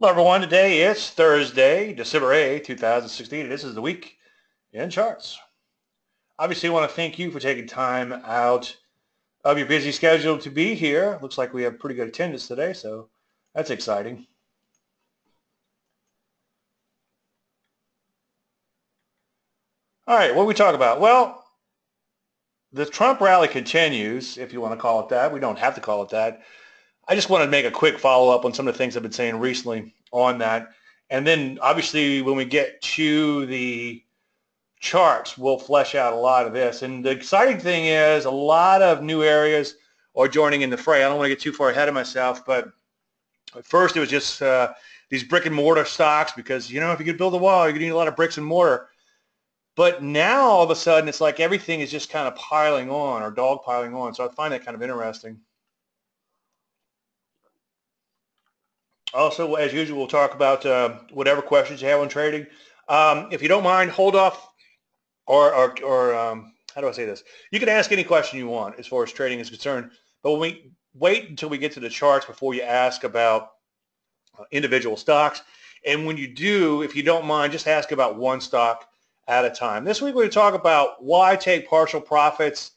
Hello, everyone. Today is Thursday, December 8, 2016, and this is the Week in Charts. Obviously, I want to thank you for taking time out of your busy schedule to be here. Looks like we have pretty good attendance today, so that's exciting. All right, what do we talk about? Well, the Trump rally continues, if you want to call it that. We don't have to call it that. I just want to make a quick follow-up on some of the things I've been saying recently on that. And then, obviously, when we get to the charts, we'll flesh out a lot of this. And the exciting thing is a lot of new areas are joining in the fray. I don't want to get too far ahead of myself, but at first it was just these brick-and-mortar stocks because, you know, if you could build a wall, you're going to need a lot of bricks and mortar. But now, all of a sudden, it's like everything is just kind of piling on or dog-piling on. So I find that kind of interesting. Also, as usual, we'll talk about whatever questions you have on trading. If you don't mind, hold off, or how do I say this? You can ask any question you want as far as trading is concerned, but when we wait until we get to the charts before you ask about individual stocks. And when you do, if you don't mind, just ask about one stock at a time. This week we're going to talk about why take partial profits,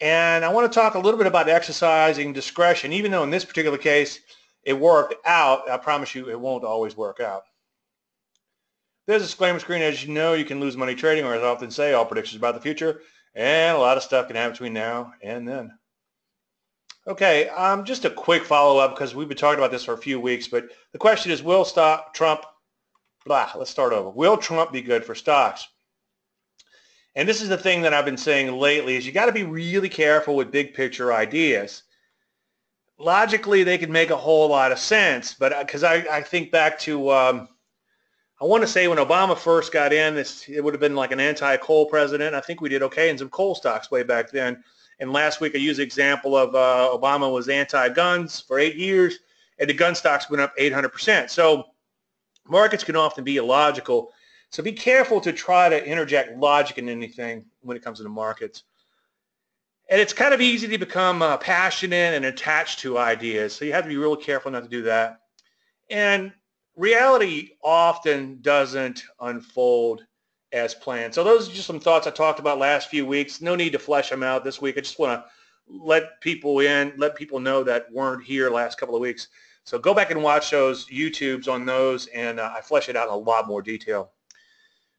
and I want to talk a little bit about exercising discretion, even though in this particular case, it worked out. I promise you it won't always work out. There's a disclaimer screen. As you know, you can lose money trading, or as I often say, all predictions about the future, and a lot of stuff can happen between now and then. Okay, just a quick follow-up because we've been talking about this for a few weeks, but the question is, will Trump be good for stocks? And this is the thing that I've been saying lately is you got to be really careful with big picture ideas. Logically, they could make a whole lot of sense, but because I think back to, I want to say when Obama first got in, it would have been like an anti-coal president. I think we did okay in some coal stocks way back then. And last week I used the example of Obama was anti-guns for 8 years, and the gun stocks went up 800%. So markets can often be illogical. So be careful to try to interject logic in anything when it comes to the markets. And it's kind of easy to become passionate and attached to ideas, so you have to be really careful not to do that. And reality often doesn't unfold as planned. So those are just some thoughts I talked about last few weeks. No need to flesh them out this week. I just want to let people in, let people know that weren't here last couple of weeks. So go back and watch those YouTubes on those, and I flesh it out in a lot more detail.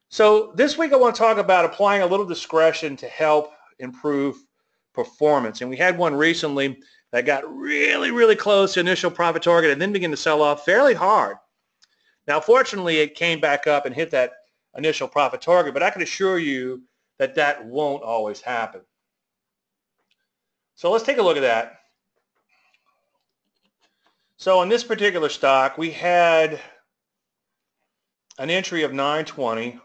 So this week I want to talk about applying a little discretion to help improve performance. And we had one recently that got really, really close to initial profit target and then began to sell off fairly hard. Now, fortunately, it came back up and hit that initial profit target, but I can assure you that that won't always happen. So let's take a look at that. So on this particular stock, we had an entry of 920.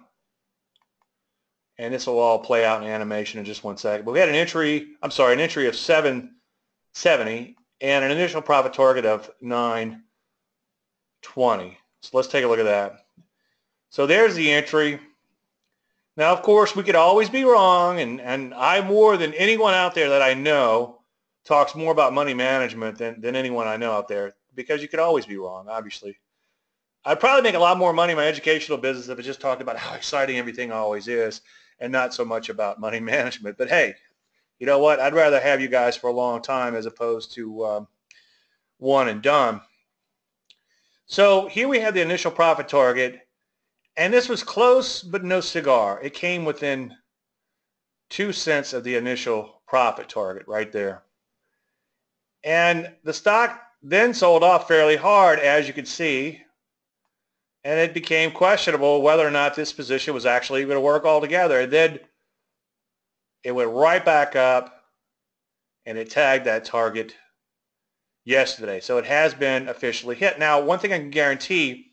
And this will all play out in animation in just one second. But we had an entry of 770 and an initial profit target of 920. So let's take a look at that. So there's the entry. Now, of course, we could always be wrong, and I, more than anyone out there that I know, talks more about money management than anyone I know out there, because you could always be wrong, obviously. I'd probably make a lot more money in my educational business if I just talked about how exciting everything always is, and not so much about money management. But hey, you know what? I'd rather have you guys for a long time as opposed to one and done. So here we have the initial profit target, and this was close but no cigar. It came within 2 cents of the initial profit target right there. And the stock then sold off fairly hard, as you can see, and it became questionable whether or not this position was actually going to work altogether. And then it went right back up, and it tagged that target yesterday. So it has been officially hit. Now, one thing I can guarantee,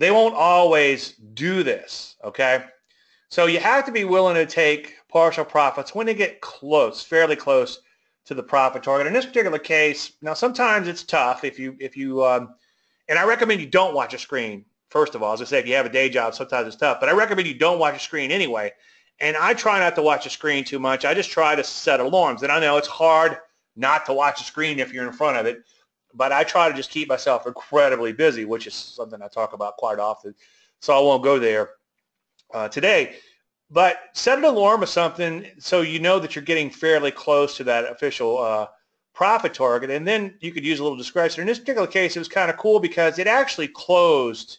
they won't always do this, okay? So you have to be willing to take partial profits when they get close, fairly close to the profit target. In this particular case, now sometimes it's tough and I recommend you don't watch a screen. First of all, as I said, if you have a day job, sometimes it's tough, but I recommend you don't watch a screen anyway. And I try not to watch a screen too much. I just try to set alarms. And I know it's hard not to watch a screen if you're in front of it, But I try to just keep myself incredibly busy, which is something I talk about quite often. So I won't go there today. But set an alarm or something so you know that you're getting fairly close to that official profit target. And then you could use a little discretion. In this particular case, it was kind of cool because it actually closed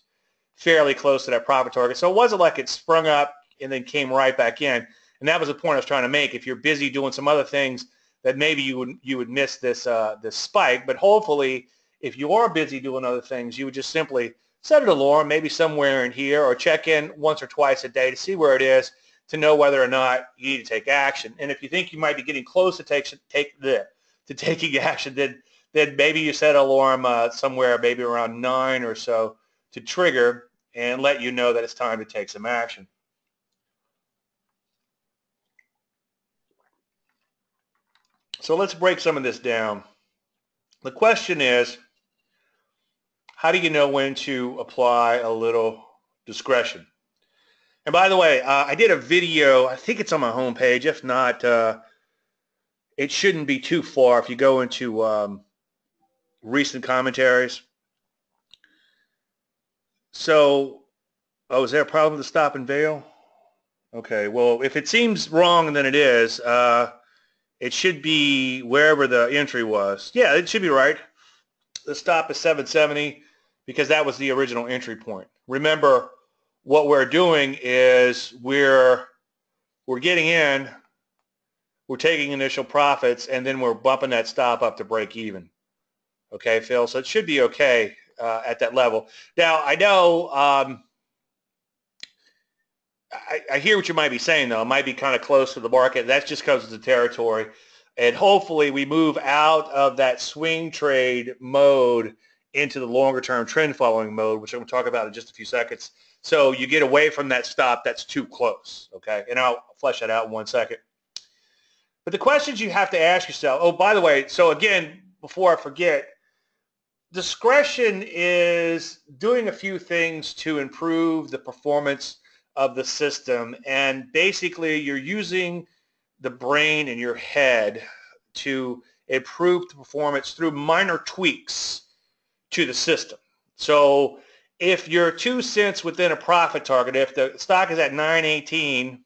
fairly close to that profit target. So it wasn't like it sprung up and then came right back in. And that was the point I was trying to make. If you're busy doing some other things, that maybe you would miss this this spike. But hopefully, if you are busy doing other things, you would just simply set an alarm, maybe somewhere in here, or check in once or twice a day to see where it is, to know whether or not you need to take action. And if you think you might be getting close to taking action, then maybe you set an alarm somewhere, maybe around 9 or so, to trigger and let you know that it's time to take some action. So let's break some of this down. The question is, how do you know when to apply a little discretion? And by the way, I did a video, I think it's on my homepage. If not, it shouldn't be too far if you go into recent commentaries. So, oh, is there a problem with the stop and veil? Okay, well, if it seems wrong, then it is. It should be wherever the entry was. Yeah, it should be right. The stop is 770 because that was the original entry point. Remember, what we're doing is we're getting in, we're taking initial profits, and then we're bumping that stop up to break even. Okay, Phil? So it should be okay at that level. Now, I know I hear what you might be saying, though. It might be kind of close to the market. That's just because of the territory. And hopefully we move out of that swing trade mode into the longer-term trend following mode, which I'm going to talk about in just a few seconds. So you get away from that stop that's too close, okay? And I'll flesh that out in one second. But the questions you have to ask yourself, oh, by the way, so again, before I forget, discretion is doing a few things to improve the performance of the system, and basically you're using the brain and your head to improve the performance through minor tweaks to the system. So if you're 2 cents within a profit target, if the stock is at 9.18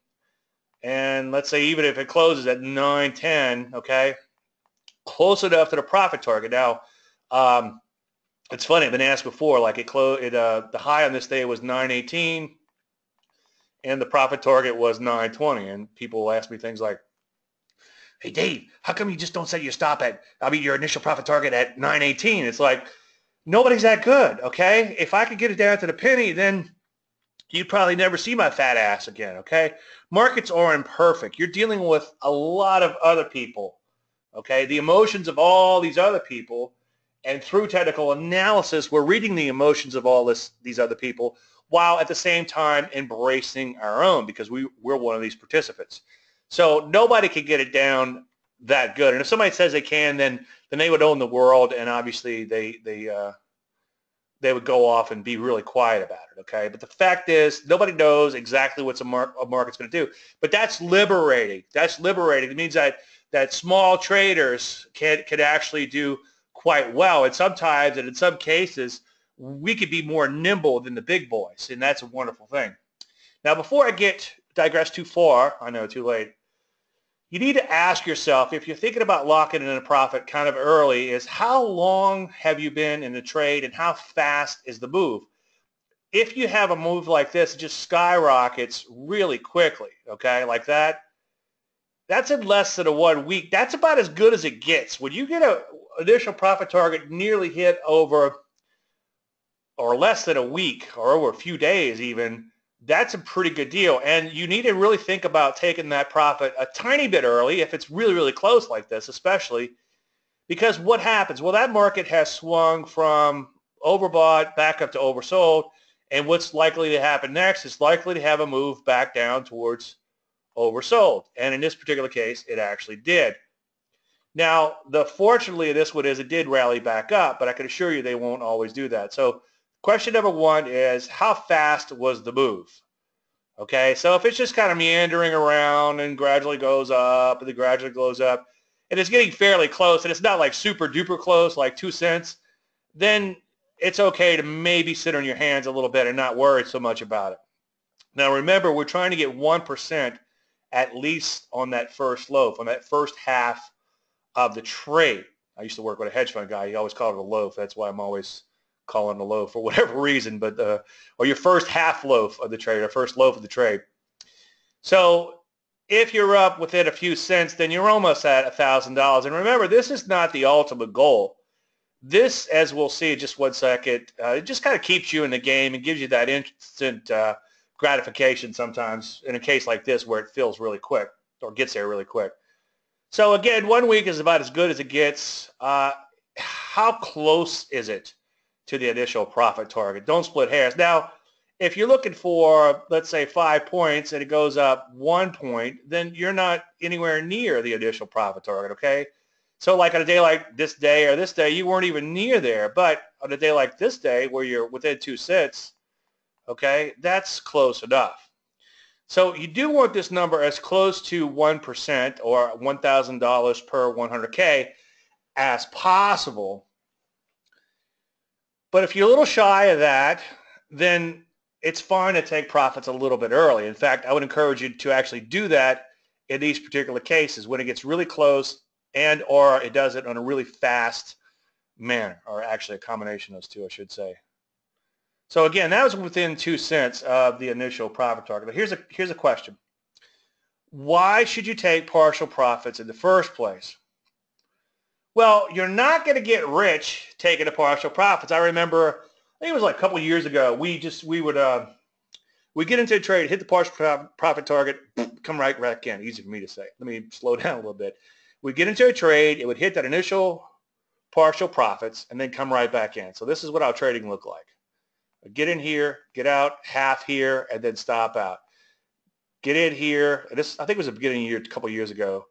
and let's say even if it closes at 9.10, okay, close enough to the profit target. Now it's funny, I've been asked before, like the high on this day was 9.18 and the profit target was 9.20, and people will ask me things like, hey, Dave, how come you just don't set your stop at, I mean, your initial profit target at 9.18? It's like, nobody's that good, okay? If I could get it down to the penny, then you'd probably never see my fat ass again, okay? Markets are imperfect. You're dealing with a lot of other people, okay? The emotions of all these other people, and through technical analysis, we're reading the emotions of all these other people, while at the same time embracing our own, because we're one of these participants. So nobody can get it down that good. And if somebody says they can, then they would own the world, and obviously they would go off and be really quiet about it, okay? But the fact is, nobody knows exactly what a market's going to do. But that's liberating. That's liberating. It means that small traders can actually do quite well. And sometimes, and in some cases, we could be more nimble than the big boys, and that's a wonderful thing. Now, before I digress too far, I know, too late, you need to ask yourself, if you're thinking about locking in a profit kind of early, is how long have you been in the trade and how fast is the move? If you have a move like this, it just skyrockets really quickly, okay, like that. That's in less than a 1 week. That's about as good as it gets. When you get an initial profit target nearly hit over or less than a week or over a few days even, that's a pretty good deal. And you need to really think about taking that profit a tiny bit early if it's really, really close like this, especially, because what happens? Well, that market has swung from overbought back up to oversold, and what's likely to happen next is likely to have a move back down towards oversold. And in this particular case, it actually did. Now, fortunately, this one is it did rally back up, but I can assure you they won't always do that. So question number one is, how fast was the move? Okay, so if it's just kind of meandering around and gradually goes up and then gradually goes up, and it's getting fairly close, and it's not like super duper close, like 2 cents, then it's okay to maybe sit on your hands a little bit and not worry so much about it. Now remember, we're trying to get 1% at least on that first loaf, on that first half of the trade. I used to work with a hedge fund guy. He always called it a loaf. That's why I'm always calling it a loaf for whatever reason. But or your first half loaf of the trade, or first loaf of the trade. So if you're up within a few cents, then you're almost at $1,000. And remember, this is not the ultimate goal. This, as we'll see in just one second, it just kind of keeps you in the game and gives you that instant gratification sometimes in a case like this where it feels really quick or gets there really quick. So again, 1 week is about as good as it gets. How close is it to the initial profit target? Don't split hairs. Now, if you're looking for, let's say, 5 points and it goes up 1 point, then you're not anywhere near the initial profit target, okay? So like on a day like this day or this day, you weren't even near there. But on a day like this day where you're within 2 cents, okay, that's close enough. So you do want this number as close to 1% or $1,000 per 100K as possible. But if you're a little shy of that, then it's fine to take profits a little bit early. In fact, I would encourage you to actually do that in these particular cases when it gets really close and or it does it on a really fast manner, or actually a combination of those two, I should say. So again, that was within 2 cents of the initial profit target. But here's a question. Why should you take partial profits in the first place? Well, you're not going to get rich taking a partial profits. I remember, I think it was like a couple of years ago, we get into a trade, hit the partial profit target, come right back in. Easy for me to say. Let me slow down a little bit. We get into a trade, it would hit that initial partial profits and then come right back in. So this is what our trading looked like. Get in here, get out, half here, and then stop out. Get in here. This, I think, it was the beginning of the year, a couple of years ago.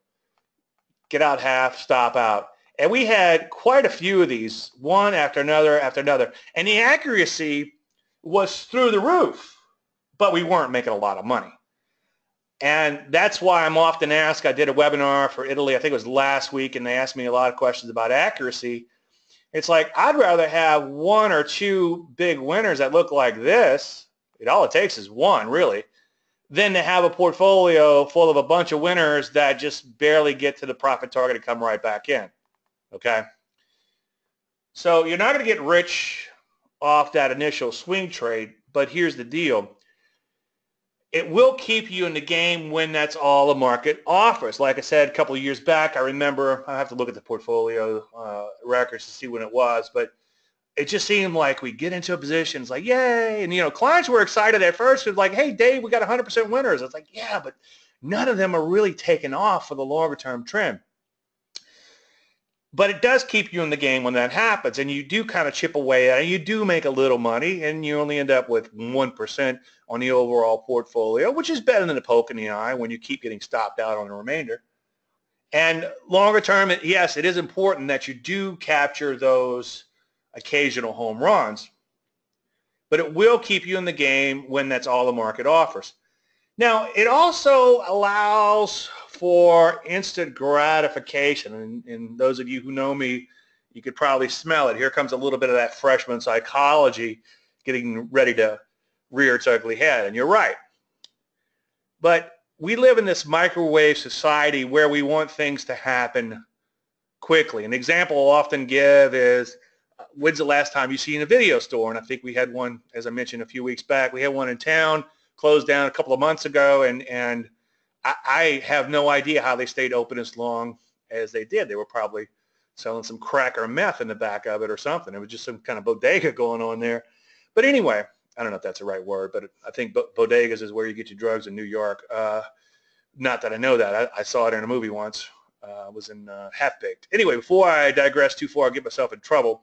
Get out half, stop out. And we had quite a few of these, one after another after another. And the accuracy was through the roof, but we weren't making a lot of money. And that's why I'm often asked, I did a webinar for Italy, I think it was last week, and they asked me a lot of questions about accuracy. It's like, I'd rather have one or two big winners that look like this, all it takes is one really, than to have a portfolio full of a bunch of winners that just barely get to the profit target and come right back in, okay? So you're not going to get rich off that initial swing trade, but here's the deal. It will keep you in the game when that's all the market offers. Like I said, a couple of years back, I remember, I have to look at the portfolio records to see when it was, but it just seemed like we get into a position, it's like, yay. And, you know, clients were excited at first. It was like, hey, Dave, we got 100% winners. It's like, yeah, but none of them are really taking off for the longer-term trend. But it does keep you in the game when that happens, and you do kind of chip away at it. You do make a little money, and you only end up with 1% on the overall portfolio, which is better than a poke in the eye when you keep getting stopped out on the remainder. And longer term, yes, it is important that you do capture those occasional home runs, but it will keep you in the game when that's all the market offers. Now, it also allows for instant gratification, and those of you who know me, you could probably smell it. Here comes a little bit of that freshman psychology getting ready to rear its ugly head, and you're right. But we live in this microwave society where we want things to happen quickly. An example I'll often give is, when's the last time you seen a video store? And I think we had one, as I mentioned a few weeks back, we had one in town, closed down a couple of months ago, and I have no idea how they stayed open as long as they did. They were probably selling some crack or meth in the back of it or something. It was just some kind of bodega going on there. But anyway, I don't know if that's the right word, but I think bodegas is where you get your drugs in New York. Not that I know that. I saw it in a movie once. I was in Half-Baked. Anyway, before I digress too far, I get myself in trouble.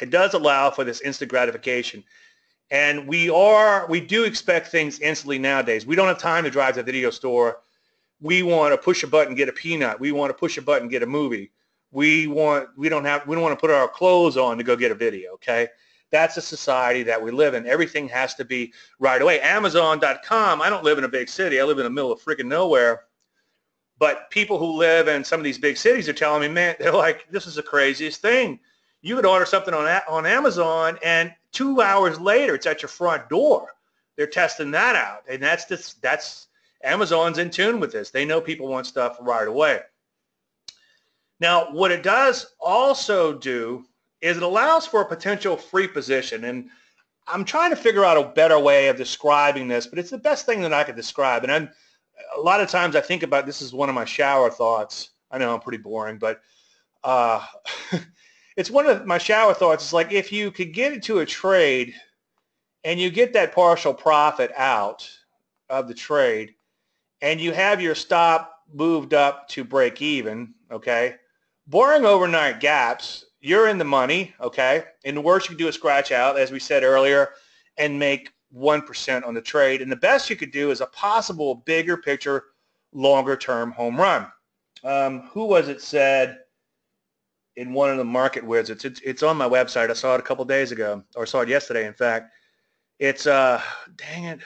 It does allow for this instant gratification. And we do expect things instantly nowadays. We don't have time to drive to the video store. We want to push a button, get a peanut. We want to push a button, get a movie. We don't want to put our clothes on to go get a video, okay? That's the society that we live in. Everything has to be right away. Amazon.com, I don't live in a big city. I live in the middle of freaking nowhere. But people who live in some of these big cities are telling me, man, they're like, this is the craziest thing. You could order something on Amazon, and 2 hours later, it's at your front door. They're testing that out, and that's Amazon's in tune with this. They know people want stuff right away. Now, what it does also do is it allows for a potential free position, and I'm trying to figure out a better way of describing this, but it's the best thing that I could describe. And a lot of times I think about this is one of my shower thoughts. I know I'm pretty boring, but it's one of my shower thoughts. It's like if you could get into a trade and you get that partial profit out of the trade and you have your stop moved up to break even, okay, boring overnight gaps, you're in the money, okay? And the worst you can do is scratch out, as we said earlier, and make 1% on the trade. And the best you could do is a possible bigger picture, longer-term home run. Who was it said in one of the market wizards? It's on my website. I saw it a couple days ago, or saw it yesterday, in fact. It's, dang it.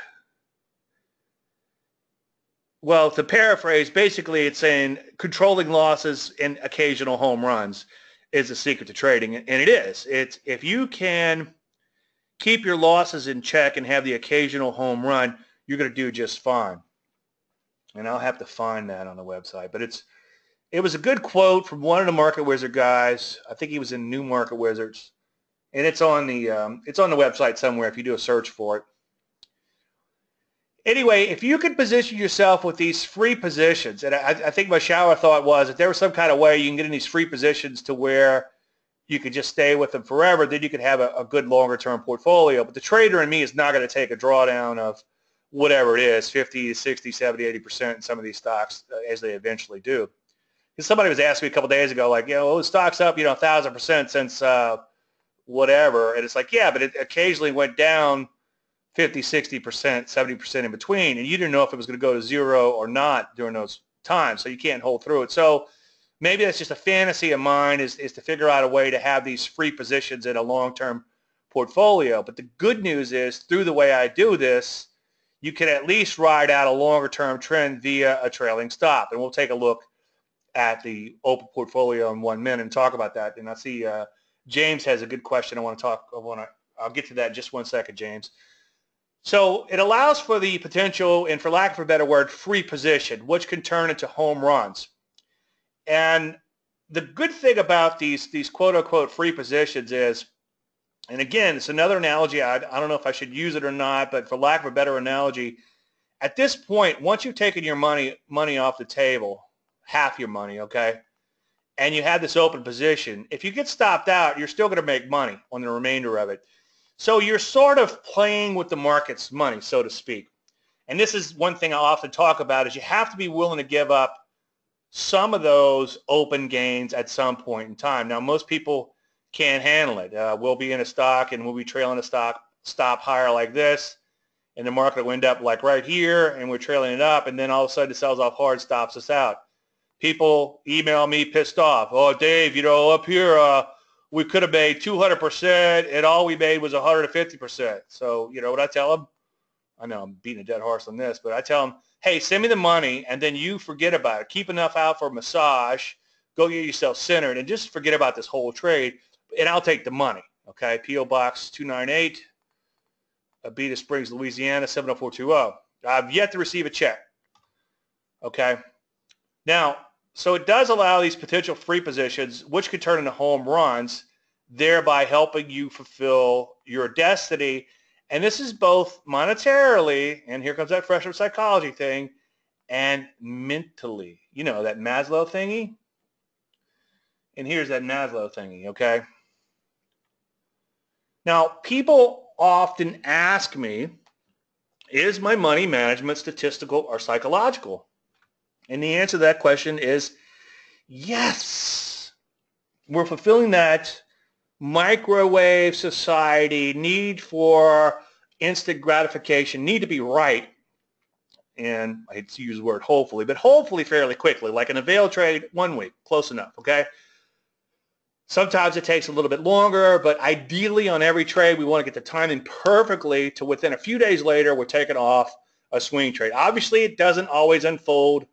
Well, to paraphrase, basically it's saying controlling losses and occasional home runs is the secret to trading, and it is. It's if you can keep your losses in check and have the occasional home run, you're going to do just fine. And I'll have to find that on the website, but it was a good quote from one of the Market Wizard guys. I think he was in New Market Wizards, and it's on the website somewhere if you do a search for it. Anyway, if you could position yourself with these free positions, and I think my shower thought was if there was some kind of way you can get in these free positions to where you could just stay with them forever, then you could have a good longer-term portfolio. But the trader in me is not going to take a drawdown of whatever it is, 50, 60, 70, 80% in some of these stocks as they eventually do. Because somebody was asking me a couple days ago, like, you know, well, the stock's up, you know, 1,000% since whatever. And it's like, yeah, but it occasionally went down 50, 60%, 70% in between, and you didn't know if it was going to go to zero or not during those times, so you can't hold through it. So maybe that's just a fantasy of mine is to figure out a way to have these free positions in a long-term portfolio. But the good news is through the way I do this, you can at least ride out a longer-term trend via a trailing stop, and we'll take a look at the open portfolio in 1 minute and talk about that. And I see James has a good question. I'll get to that in just 1 second, James. So it allows for the potential, and for lack of a better word, free position, which can turn into home runs. And the good thing about these quote-unquote free positions is, and again, it's another analogy. I don't know if I should use it or not, but for lack of a better analogy, at this point, once you've taken your money off the table, half your money, okay, and you have this open position, if you get stopped out, you're still going to make money on the remainder of it. So you're sort of playing with the market's money, so to speak. And this is one thing I often talk about is you have to be willing to give up some of those open gains at some point in time. Now, most people can't handle it. We'll be in a stock and we'll be trailing a stock stop higher like this, and the market will end up like right here, and we're trailing it up, and then all of a sudden it sells off hard, stops us out. People email me pissed off. Oh, Dave, you know, up here, we could have made 200% and all we made was 150%. So, you know what I tell them? I know I'm beating a dead horse on this, but I tell them, hey, send me the money and then you forget about it. Keep enough out for a massage, go get yourself centered, and just forget about this whole trade, and I'll take the money, okay? P.O. Box 298, Abita Springs, Louisiana, 70420. I've yet to receive a check, okay? Now, so it does allow these potential free positions, which could turn into home runs, thereby helping you fulfill your destiny. And this is both monetarily, and here comes that freshman psychology thing, and mentally. You know, that Maslow thingy? And here's that Maslow thingy, okay? Now, people often ask me, is my money management statistical or psychological? And the answer to that question is yes. We're fulfilling that microwave society need for instant gratification, need to be right. And I hate to use the word hopefully, but hopefully fairly quickly, like an avail trade 1 week, close enough, okay? Sometimes it takes a little bit longer, but ideally on every trade we want to get the timing perfectly to within a few days later we're taking off a swing trade. Obviously it doesn't always unfold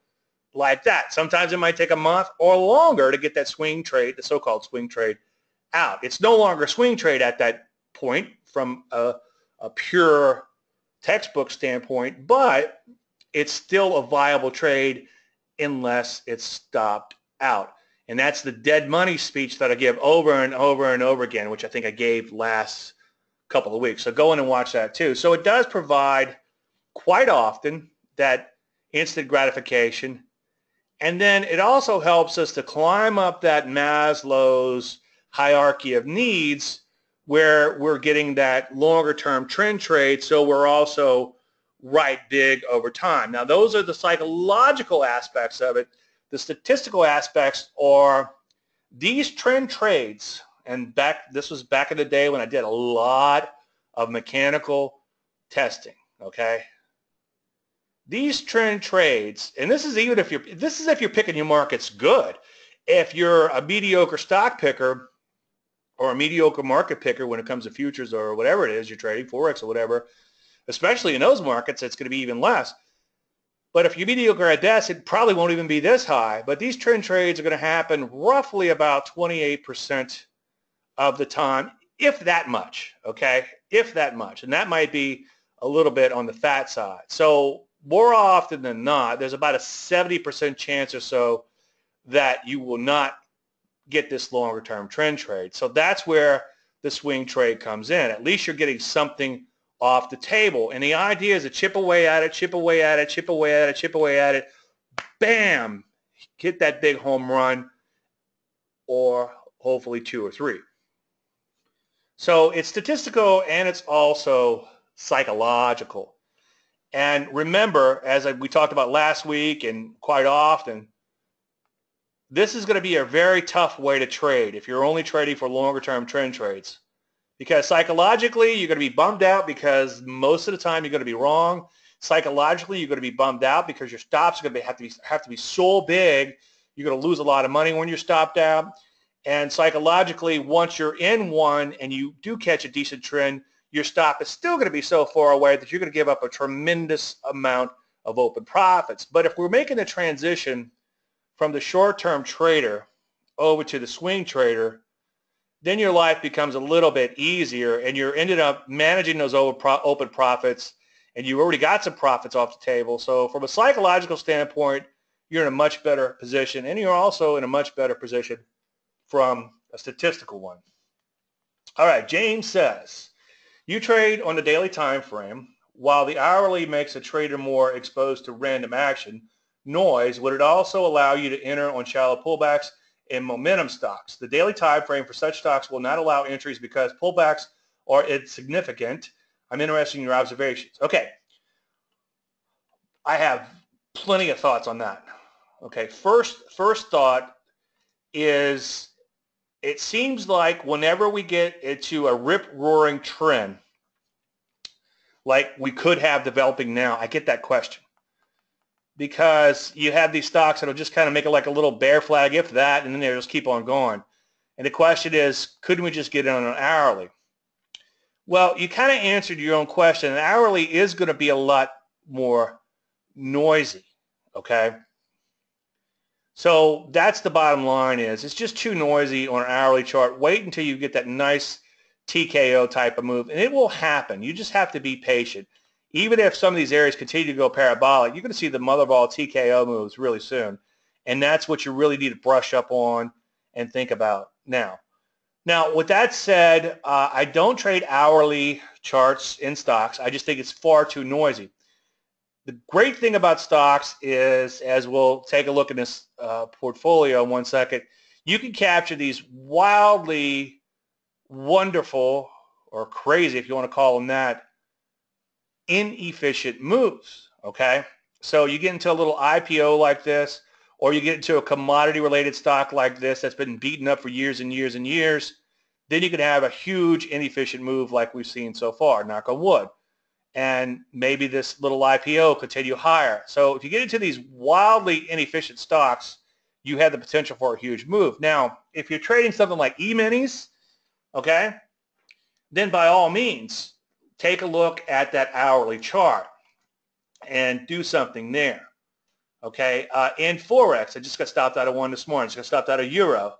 like that. Sometimes it might take a month or longer to get that swing trade, the so-called swing trade, out. It's no longer a swing trade at that point from a pure textbook standpoint, but it's still a viable trade unless it's stopped out. And that's the dead money speech that I give over and over and over again, which I think I gave last couple of weeks. So go in and watch that too. So it does provide quite often that instant gratification. And then it also helps us to climb up that Maslow's hierarchy of needs where we're getting that longer-term trend trade, so we're also right big over time. Now, those are the psychological aspects of it. The statistical aspects are these trend trades, and this was back in the day when I did a lot of mechanical testing, okay? These trend trades, and this is even if you're, this is if you're picking your markets good. If you're a mediocre stock picker or a mediocre market picker when it comes to futures or whatever it is you're trading, Forex or whatever, especially in those markets, it's going to be even less. But if you're mediocre at best, it probably won't even be this high. But these trend trades are going to happen roughly about 28% of the time, if that much, okay? If that much. And that might be a little bit on the fat side. So more often than not, there's about a 70% chance or so that you will not get this longer-term trend trade. So that's where the swing trade comes in. At least you're getting something off the table. And the idea is to chip away at it, chip away at it, chip away at it, chip away at it. Bam! Hit that big home run, or hopefully two or three. So it's statistical and it's also psychological. And remember, as we talked about last week and quite often, this is going to be a very tough way to trade if you're only trading for longer-term trend trades, because psychologically you're going to be bummed out because most of the time you're going to be wrong. Psychologically you're going to be bummed out because your stops are going to have to be so big you're going to lose a lot of money when you're stopped out. And psychologically, once you're in one and you do catch a decent trend, your stop is still going to be so far away that you're going to give up a tremendous amount of open profits. But if we're making a transition from the short-term trader over to the swing trader, then your life becomes a little bit easier and you're ended up managing those open profits, and you've already got some profits off the table. So from a psychological standpoint, you're in a much better position, and you're also in a much better position from a statistical one. All right, James says, you trade on the daily time frame while the hourly makes a trader more exposed to random action noise. Would it also allow you to enter on shallow pullbacks in momentum stocks? The daily time frame for such stocks will not allow entries because pullbacks are insignificant. I'm interested in your observations. Okay, I have plenty of thoughts on that. Okay, first thought is it seems like whenever we get into a rip-roaring trend, like we could have developing now, I get that question, because you have these stocks that will just kind of make it like a little bear flag, if that, and then they'll just keep on going. And the question is, couldn't we just get in on an hourly? Well, you kind of answered your own question. An hourly is going to be a lot more noisy, okay? So that's the bottom line, is it's just too noisy on an hourly chart. Wait until you get that nice TKO type of move, and it will happen. You just have to be patient. Even if some of these areas continue to go parabolic, you're going to see the mother of all TKO moves really soon. And that's what you really need to brush up on and think about now. Now, with that said, I don't trade hourly charts in stocks. I just think it's far too noisy. The great thing about stocks is, as we'll take a look at this portfolio in one second, you can capture these wildly wonderful, or crazy if you want to call them that, inefficient moves, okay? So you get into a little IPO like this, or you get into a commodity-related stock like this that's been beaten up for years and years and years, then you can have a huge inefficient move like we've seen so far, knock on wood. And maybe this little IPO continue higher. So if you get into these wildly inefficient stocks, you have the potential for a huge move. Now, if you're trading something like E-minis, okay, then by all means, take a look at that hourly chart and do something there, okay? In Forex, I just got stopped out of one this morning. I just got stopped out of Euro.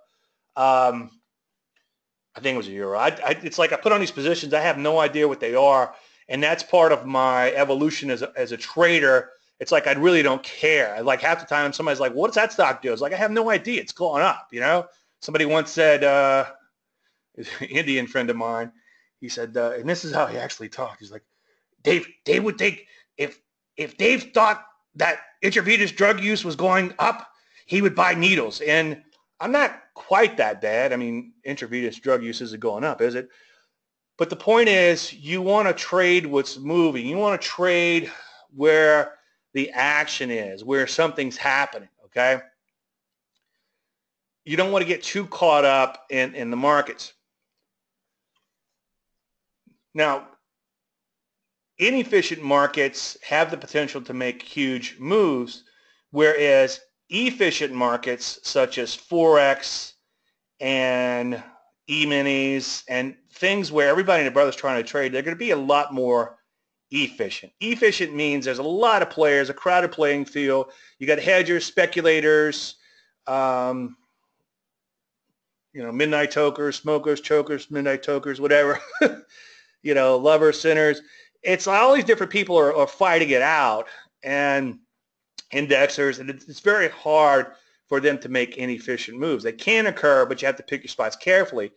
I think it was a euro. It's like I put on these positions. I have no idea what they are, and that's part of my evolution as a trader. It's like I really don't care. Like half the time somebody's like, what's that stock do? It's like I have no idea. It's going up, you know? Somebody once said, an Indian friend of mine, he said, and this is how he actually talked. He's like, Dave would think if Dave thought that intravenous drug use was going up, he would buy needles. And I'm not quite that bad. I mean, intravenous drug use isn't going up, is it? But the point is, you want to trade what's moving. You want to trade where the action is, where something's happening, okay? You don't want to get too caught up in the markets. Now, inefficient markets have the potential to make huge moves, whereas efficient markets such as Forex and E-minis and things where everybody and their brother's trying to trade, they're going to be a lot more efficient. Efficient means there's a lot of players, a crowded playing field. You got hedgers, speculators, you know, midnight tokers, smokers, chokers, midnight tokers, whatever, you know, lovers, sinners. It's all these different people are fighting it out, and indexers, and it's very hard for them to make inefficient moves. They can occur, but you have to pick your spots carefully.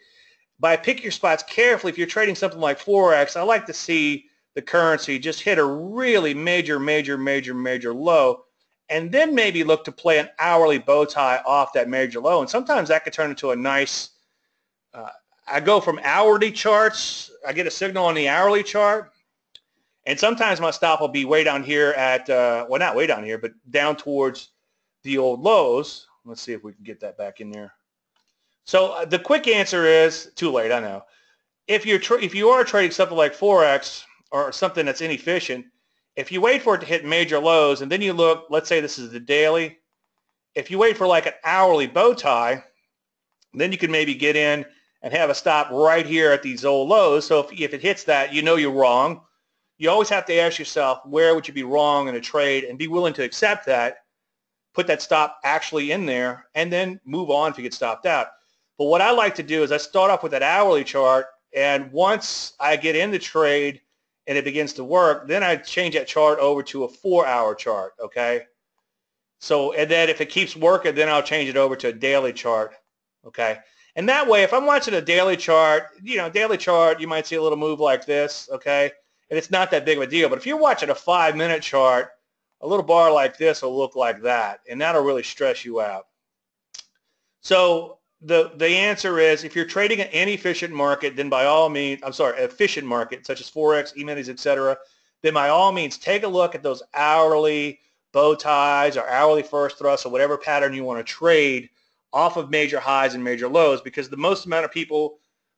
By pick your spots carefully, if you're trading something like Forex, I like to see the currency just hit a really major low, and then maybe look to play an hourly bow tie off that major low. And sometimes that could turn into a nice, I go from hourly charts, I get a signal on the hourly chart, and sometimes my stop will be way down here at, well, not way down here, but down towards the old lows. Let's see if we can get that back in there. So the quick answer is, too late, I know. If you are trading something like Forex, or something that's inefficient, if you wait for it to hit major lows and then you look, let's say this is the daily, if you wait for like an hourly bow tie, then you can maybe get in and have a stop right here at these old lows. So if it hits that, you know you're wrong. You always have to ask yourself, where would you be wrong in a trade, and be willing to accept that, put that stop actually in there, and then move on if you get stopped out. But what I like to do is I start off with that hourly chart, and once I get in the trade and it begins to work, then I change that chart over to a 4-hour chart, okay? So, and then if it keeps working, then I'll change it over to a daily chart, okay? And that way, if I'm watching a daily chart, you know, daily chart, you might see a little move like this, okay? And it's not that big of a deal. But if you're watching a 5-minute chart, a little bar like this will look like that, and that'll really stress you out. So the answer is, if you're trading an inefficient market, then by all means, I'm sorry, efficient market, such as Forex, E-minis, etc., then by all means, take a look at those hourly bow ties or hourly first thrusts or whatever pattern you want to trade off of major highs and major lows, because the most amount of people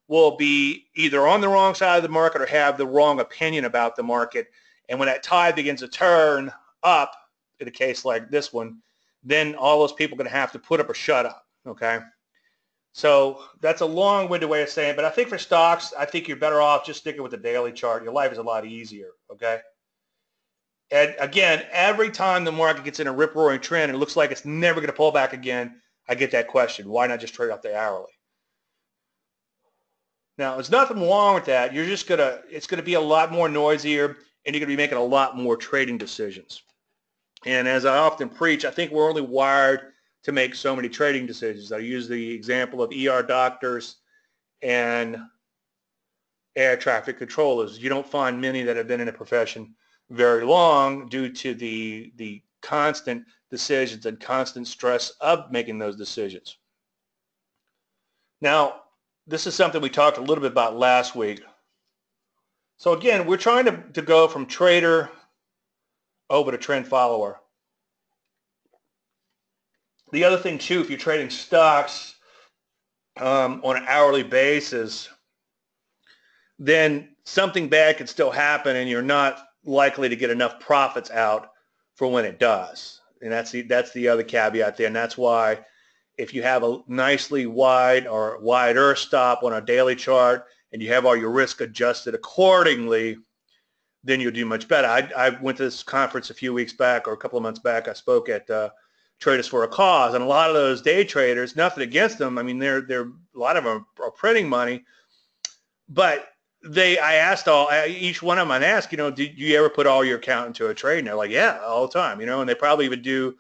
will be either on the wrong side of the market or have the wrong opinion about the market. And when that tide begins to turn up, in a case like this one, then all those people are going to have to put up or shut up, okay? So that's a long-winded way of saying it, but I think for stocks, I think you're better off just sticking with the daily chart. Your life is a lot easier, okay? And again, every time the market gets in a rip-roaring trend and it looks like it's never going to pull back again, I get that question, why not just trade off the hourly? Now, there's nothing wrong with that. You're just it's going to be a lot more noisier, and you're going to be making a lot more trading decisions. And as I often preach, I think we're only wired to make so many trading decisions. I use the example of ER doctors and air traffic controllers. You don't find many that have been in a profession very long due to the constant decisions and constant stress of making those decisions. Now, this is something we talked a little bit about last week. So again, we're trying to go from trader over to trend follower. The other thing, too, if you're trading stocks on an hourly basis, then something bad could still happen, and you're not likely to get enough profits out for when it does. And that's the other caveat there, and that's why if you have a nicely wide or wider stop on a daily chart and you have all your risk adjusted accordingly, then you'll do much better. I went to this conference a couple of months back. I spoke at trade us for a cause. And a lot of those day traders, nothing against them. I mean, they're a lot of them are printing money, but I asked each one of them, and asked, did you ever put all your account into a trade? And they're like, yeah, all the time, and they probably even do,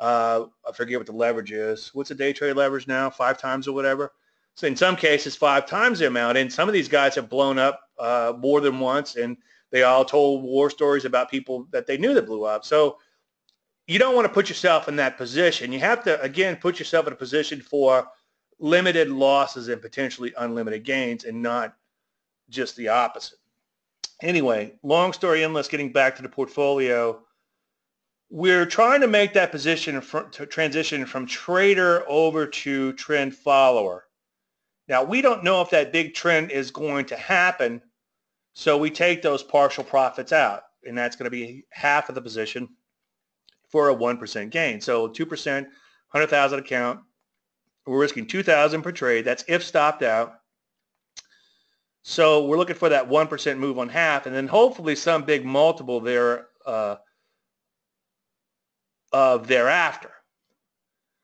I forget what the leverage is. What's the day trade leverage now? 5 times or whatever. So in some cases, 5 times the amount. And some of these guys have blown up more than once, and they all told war stories about people that they knew that blew up. So you don't want to put yourself in that position. You have to, again, put yourself in a position for limited losses and potentially unlimited gains, and not just the opposite. Anyway, long story endless, getting back to the portfolio, we're trying to make that position to transition from trader over to trend follower. Now, we don't know if that big trend is going to happen, so we take those partial profits out, and that's going to be half of the position for a 1% gain. So 2%, 100,000 account, we're risking 2,000 per trade. That's if stopped out. So we're looking for that 1% move on half, and then hopefully some big multiple there thereafter.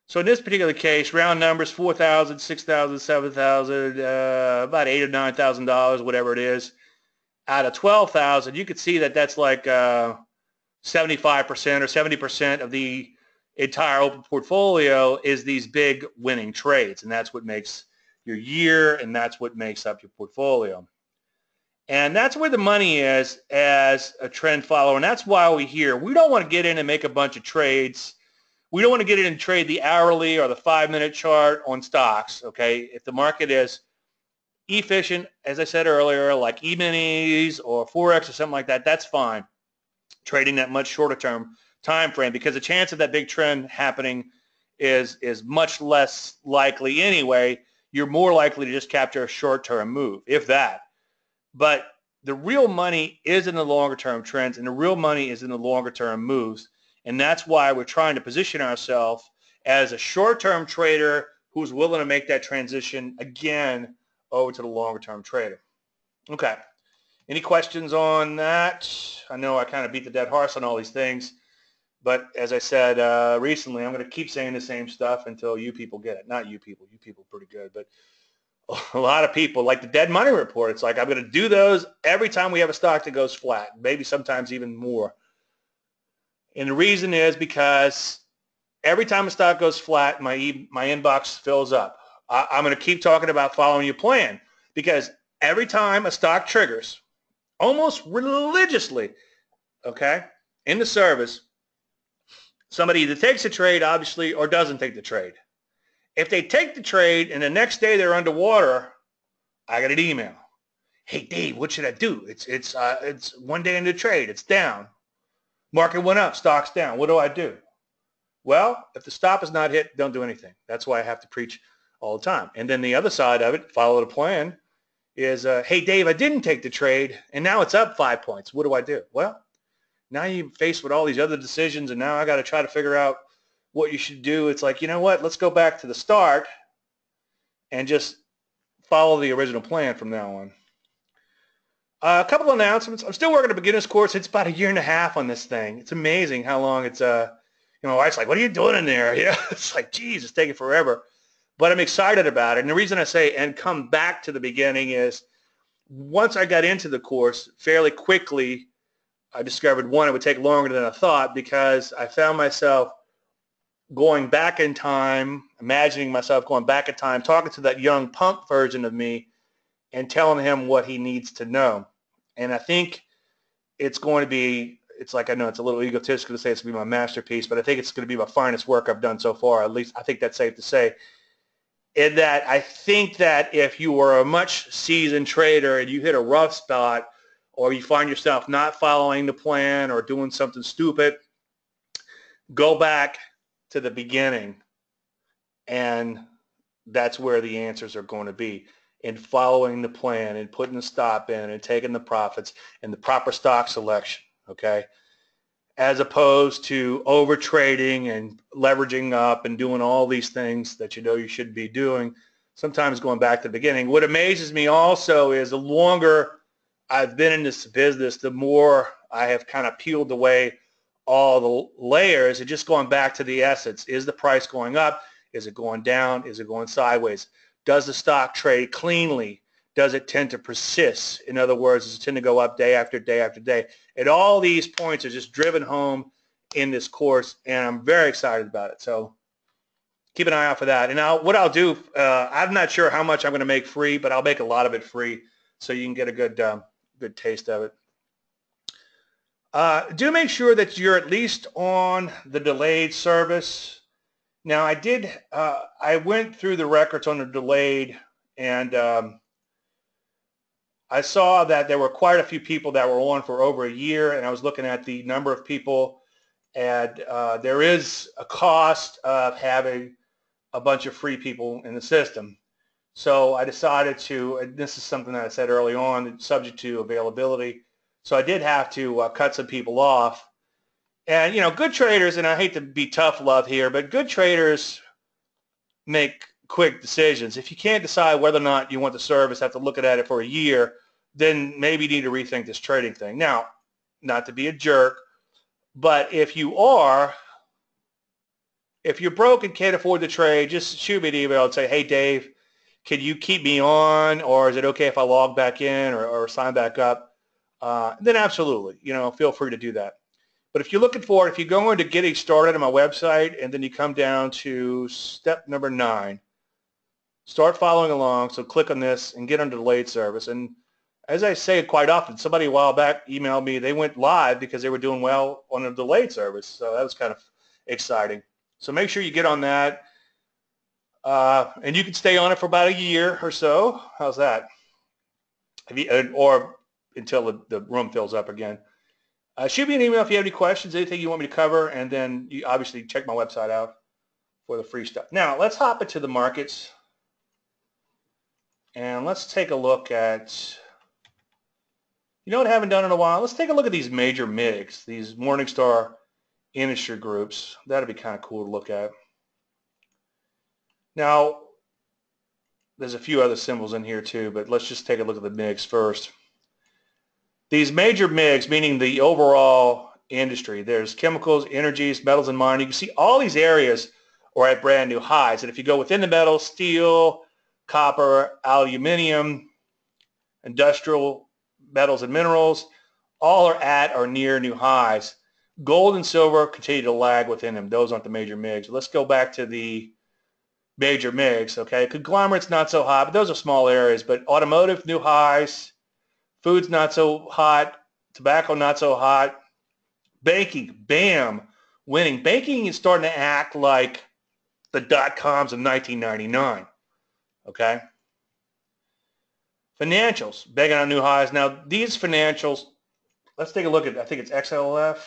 So in this particular case, round numbers, $4,000, $6,000, $7,000, about $8,000 or $9,000, whatever it is, out of $12,000, you could see that that's like 75% or 70% of the entire open portfolio is these big winning trades, and that's what makes your year, and that's what makes up your portfolio. And that's where the money is as a trend follower, and that's why we're here. We don't want to get in and make a bunch of trades. We don't want to get in and trade the hourly or the 5-minute chart on stocks, okay? If the market is efficient, as I said earlier, like E-minis or Forex or something like that, that's fine, trading that much shorter term time frame, because the chance of that big trend happening is much less likely anyway. You're more likely to just capture a short-term move, if that. But the real money is in the longer-term trends, and the real money is in the longer-term moves. And that's why we're trying to position ourselves as a short-term trader who's willing to make that transition again over to the longer-term trader. Okay. Any questions on that? I know I kind of beat the dead horse on all these things, but as I said recently, I'm going to keep saying the same stuff until you people get it. Not you people. You people are pretty good, but a lot of people, like the dead money report, it's like I'm going to do those every time we have a stock that goes flat, maybe sometimes even more. And the reason is because every time a stock goes flat, my inbox fills up. I'm going to keep talking about following your plan, because every time a stock triggers, almost religiously, okay, in the service, somebody either takes a trade, obviously, or doesn't take the trade. If they take the trade and the next day they're underwater, I got an email. Hey, Dave, what should I do? It's one day into the trade. It's down. Market went up. Stock's down. What do I do? Well, if the stop is not hit, don't do anything. That's why I have to preach all the time. And then the other side of it, follow the plan, is, hey, Dave, I didn't take the trade, and now it's up 5 points. What do I do? Well, now you're faced with all these other decisions, and now I got to try to figure out what you should do. It's like, you know what, let's go back to the start and just follow the original plan from now on. A couple of announcements. I'm still working a beginner's course. It's about 1.5 years on this thing. It's amazing how long it's, my wife's like, what are you doing in there? Yeah, it's like, geez, it's taking forever. But I'm excited about it. And the reason I say, and come back to the beginning, is once I got into the course fairly quickly, I discovered, one, it would take longer than I thought, because I found myself going back in time, imagining myself going back in time, talking to that young punk version of me and telling him what he needs to know. And I think it's going to be, it's like, I know it's a little egotistical to say it's going to be my masterpiece, but I think it's going to be my finest work I've done so far. At least I think that's safe to say. In that, I think that if you were a much seasoned trader and you hit a rough spot, or you find yourself not following the plan or doing something stupid, go back to the beginning, and that's where the answers are going to be, in following the plan and putting the stop in and taking the profits and the proper stock selection, okay, as opposed to over trading and leveraging up and doing all these things that you know you should be doing, sometimes going back to the beginning. What amazes me also is the longer I've been in this business, the more I have kind of peeled away all the layers and just going back to the essence. Is the price going up? Is it going down? Is it going sideways? Does the stock trade cleanly? Does it tend to persist? In other words, does it tend to go up day after day after day? And all these points are just driven home in this course, and I'm very excited about it. So keep an eye out for that. And now what I'll do, I'm not sure how much I'm going to make free, but I'll make a lot of it free so you can get a good good taste of it. Do make sure that you're at least on the delayed service. Now I did, I went through the records on the delayed, and I saw that there were quite a few people that were on for over a year, and I was looking at the number of people, and there is a cost of having a bunch of free people in the system. So I decided to, and this is something that I said early on, subject to availability. So I did have to cut some people off. And, you know, good traders, and I hate to be tough love here, but good traders make quick decisions. If you can't decide whether or not you want the service, have to look at it for a year, then maybe you need to rethink this trading thing. Now, not to be a jerk, but if you are, if you're broke and can't afford to trade, just shoot me an email and say, hey, Dave, can you keep me on, or is it okay if I log back in or sign back up? Then absolutely, you know, feel free to do that. But if you're looking for it, if you go into getting started on my website and then you come down to step number 9, start following along. So click on this and get on delayed service. And as I say quite often, somebody a while back emailed me, they went live because they were doing well on a delayed service. So that was kind of exciting. So make sure you get on that. And you can stay on it for about a year or so. How's that? Or until the room fills up again. Shoot me an email if you have any questions, anything you want me to cover, and then you obviously check my website out for the free stuff. Now, let's hop into the markets, and let's take a look at, you know what I haven't done in a while? Let's take a look at these major MIGs, these Morningstar industry groups. That'd be kind of cool to look at. Now, there's a few other symbols in here too, but let's just take a look at the MIGs first. These major MIGs, meaning the overall industry, there's chemicals, energies, metals and mining. You can see all these areas are at brand new highs. And if you go within the metals, steel, copper, aluminum, industrial metals and minerals, all are at or near new highs. Gold and silver continue to lag within them. Those aren't the major MIGs. Let's go back to the major MIGs, okay? Conglomerates, not so high, but those are small areas. But automotive, new highs. Food's not so hot, tobacco not so hot, banking, bam, winning. Banking is starting to act like the dot-coms of 1999, okay? Financials, begging on new highs. Now, these financials, let's take a look at, I think it's XLF.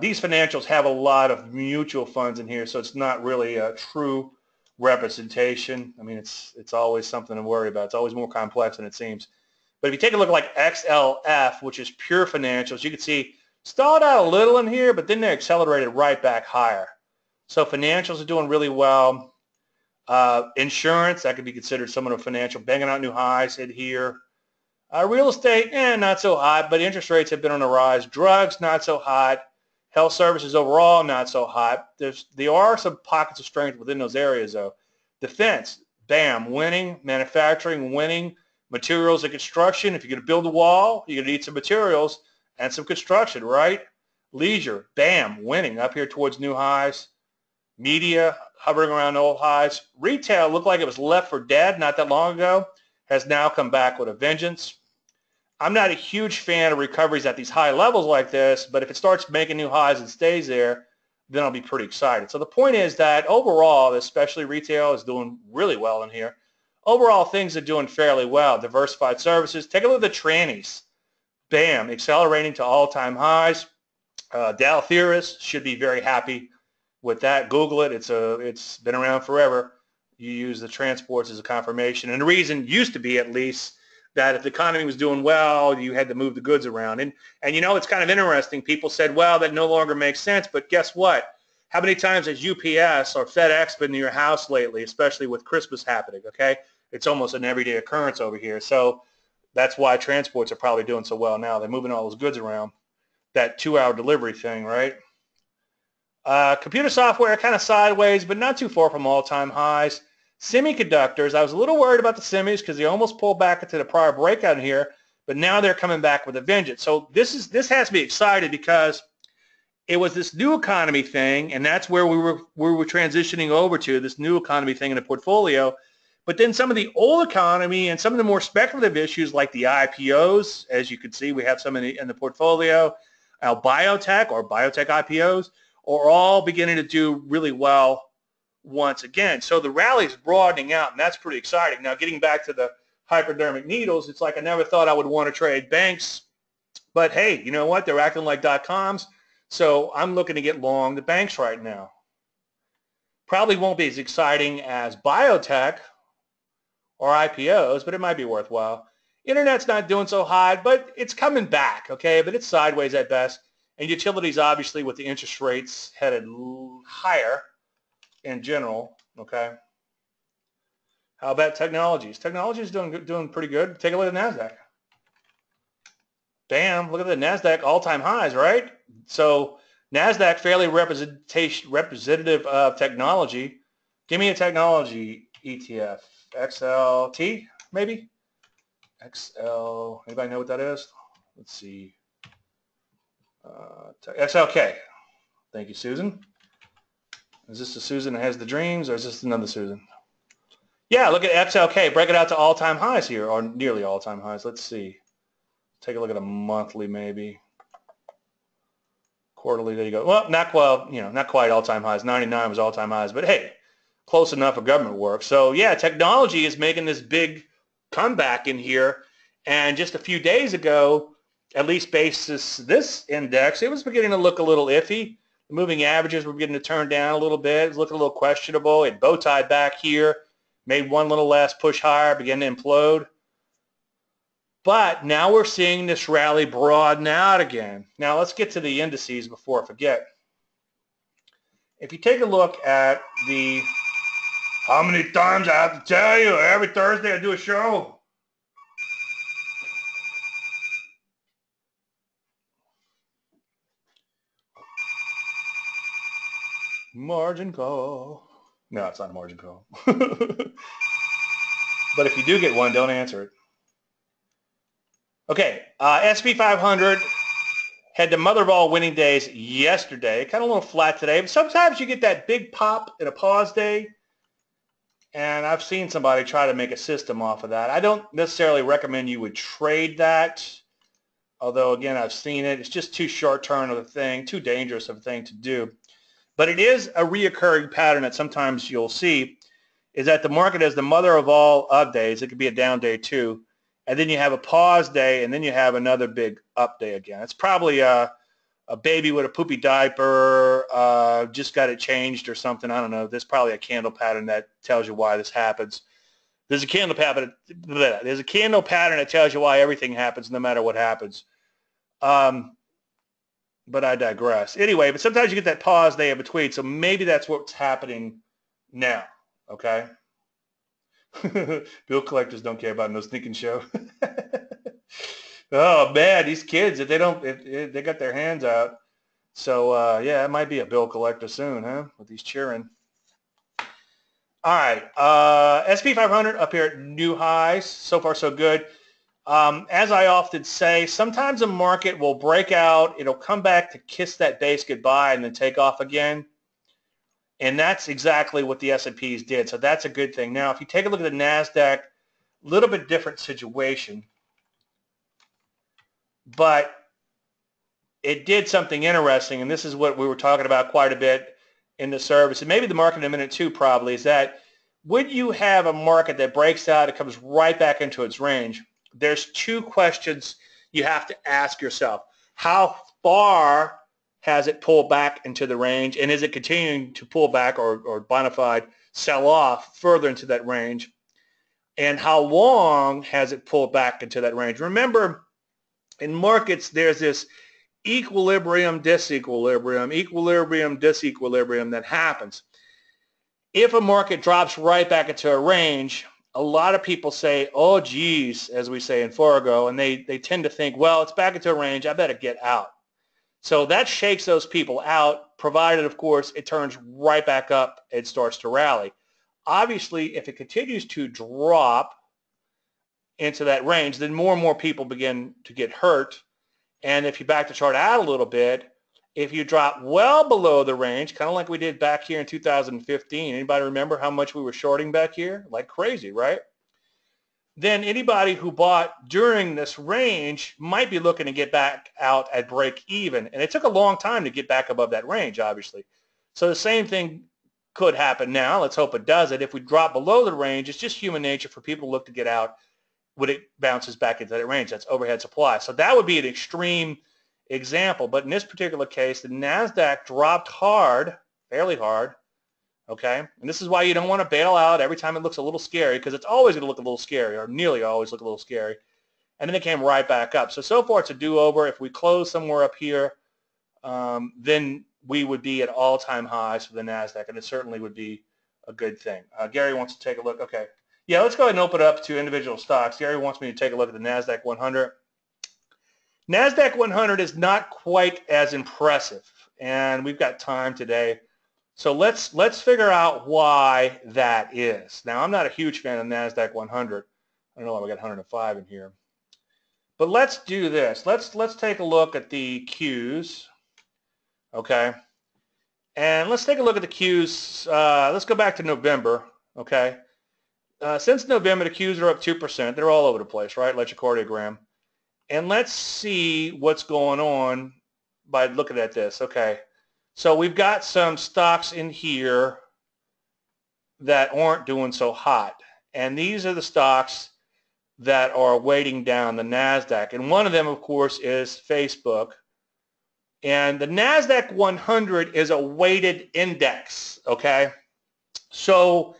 These financials have a lot of mutual funds in here, so it's not really a true representation. I mean, it's always something to worry about. It's always more complex than it seems. But if you take a look at like XLF, which is pure financials, you can see stalled out a little in here, but then they accelerated right back higher. So financials are doing really well. Insurance, that could be considered somewhat of financial, banging out new highs in here. Real estate, not so hot, but interest rates have been on the rise. Drugs, not so hot. Health services overall, not so hot. There are some pockets of strength within those areas, though. Defense, bam, winning. Manufacturing, winning. Materials and construction, if you're going to build a wall, you're going to need some materials and some construction, right? Leisure, bam, winning up here towards new highs. Media, hovering around old highs. Retail looked like it was left for dead not that long ago, has now come back with a vengeance. I'm not a huge fan of recoveries at these high levels like this, but if it starts making new highs and stays there, then I'll be pretty excited. So the point is that overall, especially retail, is doing really well in here. Overall, things are doing fairly well. Diversified services. Take a look at the trannies. Bam, accelerating to all-time highs. Dow theorists should be very happy with that. Google it. It's been around forever. You use the transports as a confirmation. And the reason used to be, at least, that if the economy was doing well, you had to move the goods around. And you know, it's kind of interesting. People said, well, that no longer makes sense. But guess what? How many times has UPS or FedEx been to your house lately, especially with Christmas happening, okay? It's almost an everyday occurrence over here. So that's why transports are probably doing so well now. They're moving all those goods around. that 2-hour delivery thing, right? Computer software kind of sideways, but not too far from all-time highs. Semiconductors, I was a little worried about the semis because they almost pulled back into the prior breakout here, but now they're coming back with a vengeance. So this has me excited because it was this new economy thing, and that's where we were transitioning over to, this new economy thing in the portfolio. But then some of the old economy and some of the more speculative issues like the IPOs, as you can see, we have some in the portfolio, our biotech or biotech IPOs, are all beginning to do really well once again. So the rally is broadening out, and that's pretty exciting. Now, getting back to the hypodermic needles, it's like I never thought I would want to trade banks, but hey, you know what? They're acting like dot-coms, so I'm looking to get long the banks right now. Probably won't be as exciting as biotech or IPOs, but it might be worthwhile. Internet's not doing so hot, but it's coming back, okay? But it's sideways at best. And utilities, obviously, with the interest rates headed higher in general, okay? How about technologies? Technology is doing pretty good. Take a look at Nasdaq. Damn, look at the Nasdaq all-time highs, right? So Nasdaq fairly representative of technology. Give me a technology ETF. XLT, maybe? XL, anybody know what that is? Let's see. XLK. Thank you, Susan. Is this the Susan that has the dreams, or is this another Susan? Yeah, look at XLK. Break it out to all-time highs here, or nearly all-time highs. Let's see. Take a look at a monthly, maybe. Quarterly, there you go. Well, not quite all-time highs. 99 was all-time highs, but hey, close enough for government work. So yeah, technology is making this big comeback in here, and just a few days ago, at least basis this index, it was beginning to look a little iffy. The moving averages were beginning to turn down a little bit. It was looking a little questionable. It bow tied back here, made one little last push higher, began to implode. But now we're seeing this rally broaden out again. Now let's get to the indices before I forget. If you take a look at the how many times I have to tell you, every Thursday I do a show. Margin call. No, it's not a margin call. But if you do get one, don't answer it. Okay, S&P 500 had the mother of all winning days yesterday. Kind of a little flat today, but sometimes you get that big pop in a pause day. And I've seen somebody try to make a system off of that. I don't necessarily recommend you would trade that, although, again, I've seen it. It's just too short-term of a thing, too dangerous of a thing to do. But it is a reoccurring pattern that sometimes you'll see is that the market is the mother of all up days. It could be a down day, too. And then you have a pause day, and then you have another big up day again. It's probably a baby with a poopy diaper, just got it changed or something. I don't know. There's probably a candle pattern that tells you why this happens. There's a candle pattern that tells you why everything happens no matter what happens. But I digress. Anyway, but sometimes you get that pause day in between, so maybe that's what's happening now, okay? Bill collectors don't care about no sneaking show. Oh man, these kids, if they got their hands out. So yeah, it might be a bill collector soon, huh? With these cheering. All right, S&P 500 up here at new highs. So far, so good. As I often say, sometimes a market will break out. It'll come back to kiss that base goodbye and then take off again. And that's exactly what the S&Ps did. So that's a good thing. Now, if you take a look at the Nasdaq, a little bit different situation. But it did something interesting, and this is what we were talking about quite a bit in the service, and maybe the market in a minute too probably, is that when you have a market that breaks out, it comes right back into its range, there's two questions you have to ask yourself. How far has it pulled back into the range, and is it continuing to pull back or bona fide sell off further into that range, and how long has it pulled back into that range? Remember, in markets, there's this equilibrium, disequilibrium that happens. If a market drops right back into a range, a lot of people say, oh, geez, as we say in Fargo, and they tend to think, well, it's back into a range, I better get out. So that shakes those people out, provided, of course, it turns right back up and starts to rally. Obviously, if it continues to drop into that range, then more and more people begin to get hurt. And if you back the chart out a little bit, if you drop well below the range, kind of like we did back here in 2015, anybody remember how much we were shorting back here? Like crazy, right? Then anybody who bought during this range might be looking to get back out at break even. And it took a long time to get back above that range, obviously. So the same thing could happen now. Let's hope it does it. If we drop below the range, it's just human nature for people to look to get out when it bounces back into that range. That's overhead supply. So that would be an extreme example. But in this particular case, the NASDAQ dropped hard, fairly hard. Okay, and this is why you don't want to bail out every time it looks a little scary, because it's always going to look a little scary, or nearly always look a little scary. And then it came right back up. So far it's a do-over. If we close somewhere up here, then we would be at all-time highs for the NASDAQ, and it certainly would be a good thing. Gary wants to take a look. Okay, yeah, let's go ahead and open up to individual stocks. Gary wants me to take a look at the NASDAQ 100. NASDAQ 100 is not quite as impressive, and we've got time today. So let's figure out why that is. Now, I'm not a huge fan of NASDAQ 100. I don't know why we got 105 in here. But let's do this. Let's take a look at the Qs, okay? And let's take a look at the Qs. Let's go back to November, okay? Since November, the Qs are up 2%. They're all over the place, right? Electrocardiogram. And let's see what's going on by looking at this, okay? So we've got some stocks in here that aren't doing so hot. And these are the stocks that are weighting down the NASDAQ. And one of them, of course, is Facebook. And the NASDAQ 100 is a weighted index, okay? So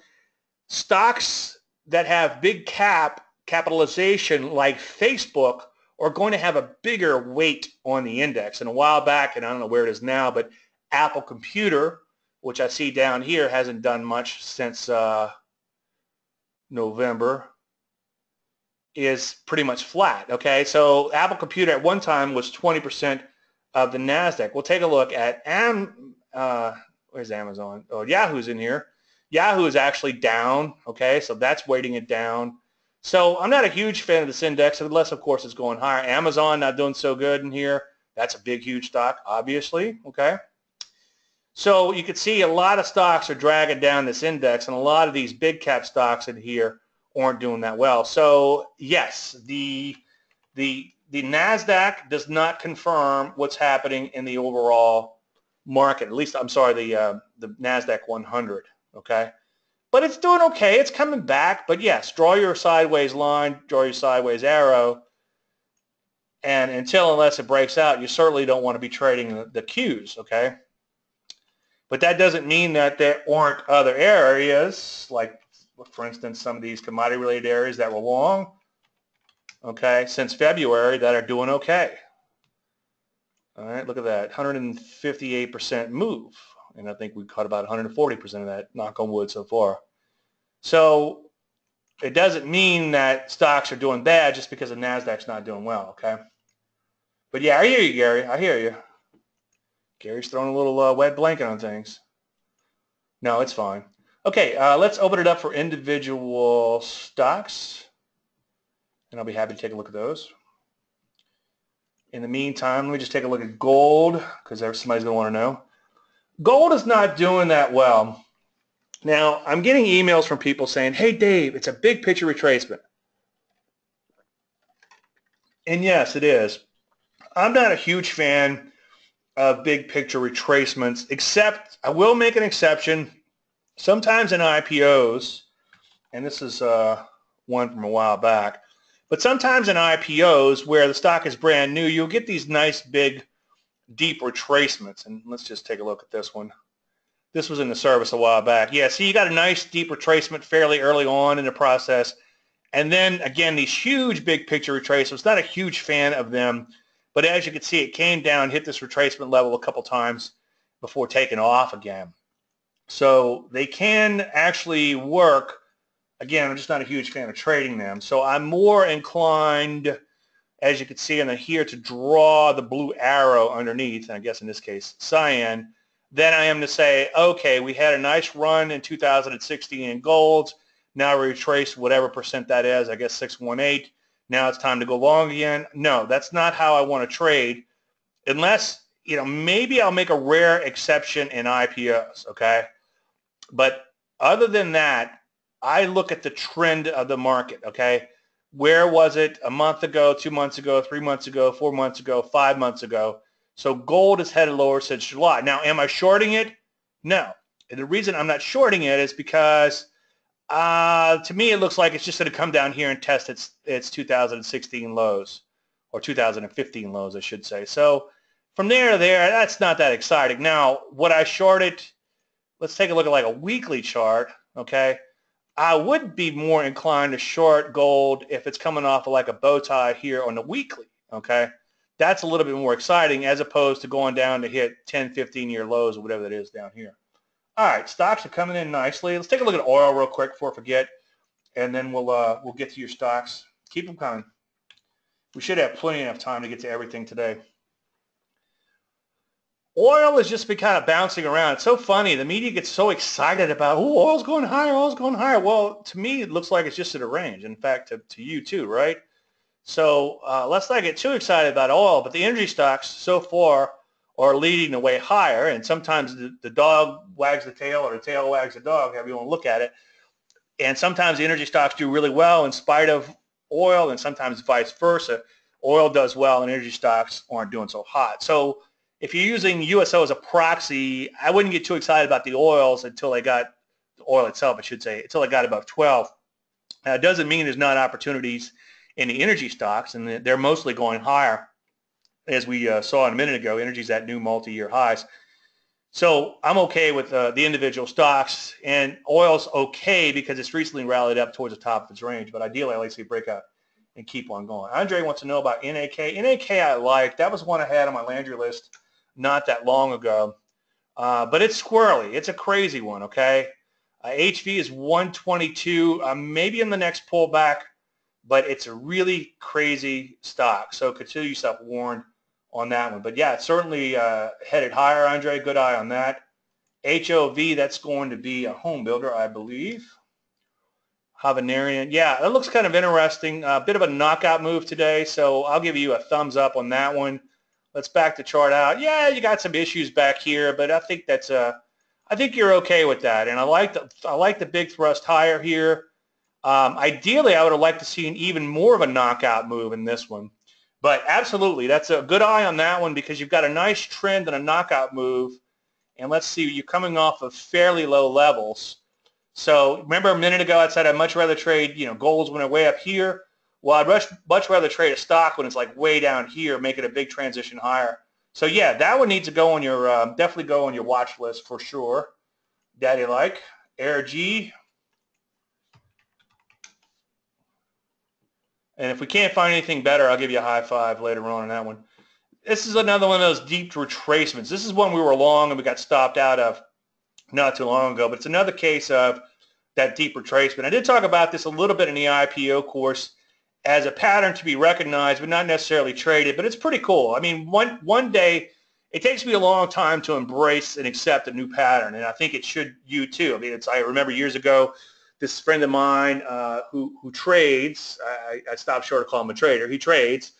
stocks that have big capitalization like Facebook are going to have a bigger weight on the index. And a while back, and I don't know where it is now, but Apple Computer, which I see down here, hasn't done much since November, is pretty much flat. Okay, so Apple Computer at one time was 20% of the NASDAQ. We'll take a look at where's Amazon? Oh, Yahoo's in here. Yahoo is actually down. Okay, so that's weighting it down. So I'm not a huge fan of this index, unless, of course, it's going higher. Amazon not doing so good in here. That's a big, huge stock, obviously. Okay. So you can see a lot of stocks are dragging down this index, and a lot of these big cap stocks in here aren't doing that well. So yes, the NASDAQ does not confirm what's happening in the overall market. At least, I'm sorry, the NASDAQ 100. Okay, but it's doing okay. It's coming back. But yes, draw your sideways line, draw your sideways arrow, and unless it breaks out, you certainly don't want to be trading the Qs. Okay. But that doesn't mean that there aren't other areas, like, for instance, some of these commodity-related areas that were long, okay, since February that are doing okay. All right, look at that, 158% move, and I think we caught about 140% of that, knock on wood, so far. So it doesn't mean that stocks are doing bad just because the NASDAQ's not doing well, okay? But yeah, I hear you, Gary, I hear you. Gary's throwing a little wet blanket on things. No, it's fine. Okay, let's open it up for individual stocks, and I'll be happy to take a look at those. In the meantime, let me just take a look at gold, because somebody's going to want to know. Gold is not doing that well. Now, I'm getting emails from people saying, hey, Dave, it's a big picture retracement. And yes, it is. I'm not a huge fan of big picture retracements, except I will make an exception sometimes in IPOs, and this is one from a while back, but sometimes in IPOs where the stock is brand new, you'll get these nice big deep retracements. And let's just take a look at this one. This was in the service a while back. Yeah, see, you got a nice deep retracement fairly early on in the process, and then again these huge big picture retracements, not a huge fan of them. But as you can see, it came down, hit this retracement level a couple times before taking off again. So they can actually work. Again, I'm just not a huge fan of trading them. So I'm more inclined as you can see in here, to draw the blue arrow underneath, and I guess in this case cyan, then I am to say, okay, we had a nice run in 2016 in golds. Now we retrace whatever percent that is, I guess 618. Now it's time to go long again. No, that's not how I want to trade, unless, you know, maybe I'll make a rare exception in IPOs, okay? But other than that, I look at the trend of the market, okay? Where was it a month ago, 2 months ago, 3 months ago, 4 months ago, 5 months ago? So gold is headed lower since July. Now, am I shorting it? No. And the reason I'm not shorting it is because to me it looks like it's just going to come down here and test its 2016 lows, or 2015 lows, I should say. So from there to there, that's not that exciting. Now, would I short it? Let's take a look at like a weekly chart, okay? I would be more inclined to short gold if it's coming off of like a bow tie here on the weekly, okay? That's a little bit more exciting as opposed to going down to hit 10, 15-year lows or whatever that is down here. All right, stocks are coming in nicely. Let's take a look at oil real quick before I forget, and then we'll get to your stocks. Keep them coming. We should have plenty enough time to get to everything today. Oil has just been kind of bouncing around. It's so funny. The media gets so excited about, oh, oil's going higher, oil's going higher. Well, to me, it looks like it's just at a range. In fact, to you too, right? So let's not get too excited about oil, but the energy stocks so far are leading the way higher, and sometimes the dog wags the tail or the tail wags the dog, however you want to look at it. And sometimes the energy stocks do really well in spite of oil, and sometimes vice versa. Oil does well and energy stocks aren't doing so hot. So if you're using USO as a proxy, I wouldn't get too excited about the oils until they got, the oil itself I should say, until it got above 12. Now it doesn't mean there's not opportunities in the energy stocks, and they're mostly going higher. As we saw a minute ago, energy's at new multi-year highs. So I'm okay with the individual stocks, and oil's okay because it's recently rallied up towards the top of its range, but ideally I like to see breakout and keep on going. Andre wants to know about NAK. NAK I like. That was one I had on my Landry list not that long ago, but it's squirrely. It's a crazy one, okay? HV is 122, maybe in the next pullback, but it's a really crazy stock, so consider yourself warned on that one. But yeah, it's certainly headed higher, Andre. Good eye on that. HOV, that's going to be a home builder, I believe. Havanarian, yeah, that looks kind of interesting. A bit of a knockout move today, so I'll give you a thumbs up on that one. Let's back the chart out. Yeah, you got some issues back here, but I think that's I think you're okay with that. And I like the big thrust higher here. Ideally, I would have liked to see an even more of a knockout move in this one. But absolutely, that's a good eye on that one because you've got a nice trend and a knockout move. And let's see, you're coming off of fairly low levels. So remember a minute ago I said I'd much rather trade, you know, golds when they're way up here. Well, I'd much rather trade a stock when it's like way down here, make it a big transition higher. So yeah, that one needs to go on your, definitely go on your watch list for sure. Daddy like, AirG. And if we can't find anything better, I'll give you a high five later on that one. This is another one of those deep retracements. This is one we were long and we got stopped out of not too long ago, but it's another case of that deep retracement. I did talk about this a little bit in the IPO course, as a pattern to be recognized, but not necessarily traded, but it's pretty cool. I mean, one day, it takes me a long time to embrace and accept a new pattern, and I think it should you too. I mean, I remember years ago, this friend of mine who trades, I stopped short of calling him a trader, he trades,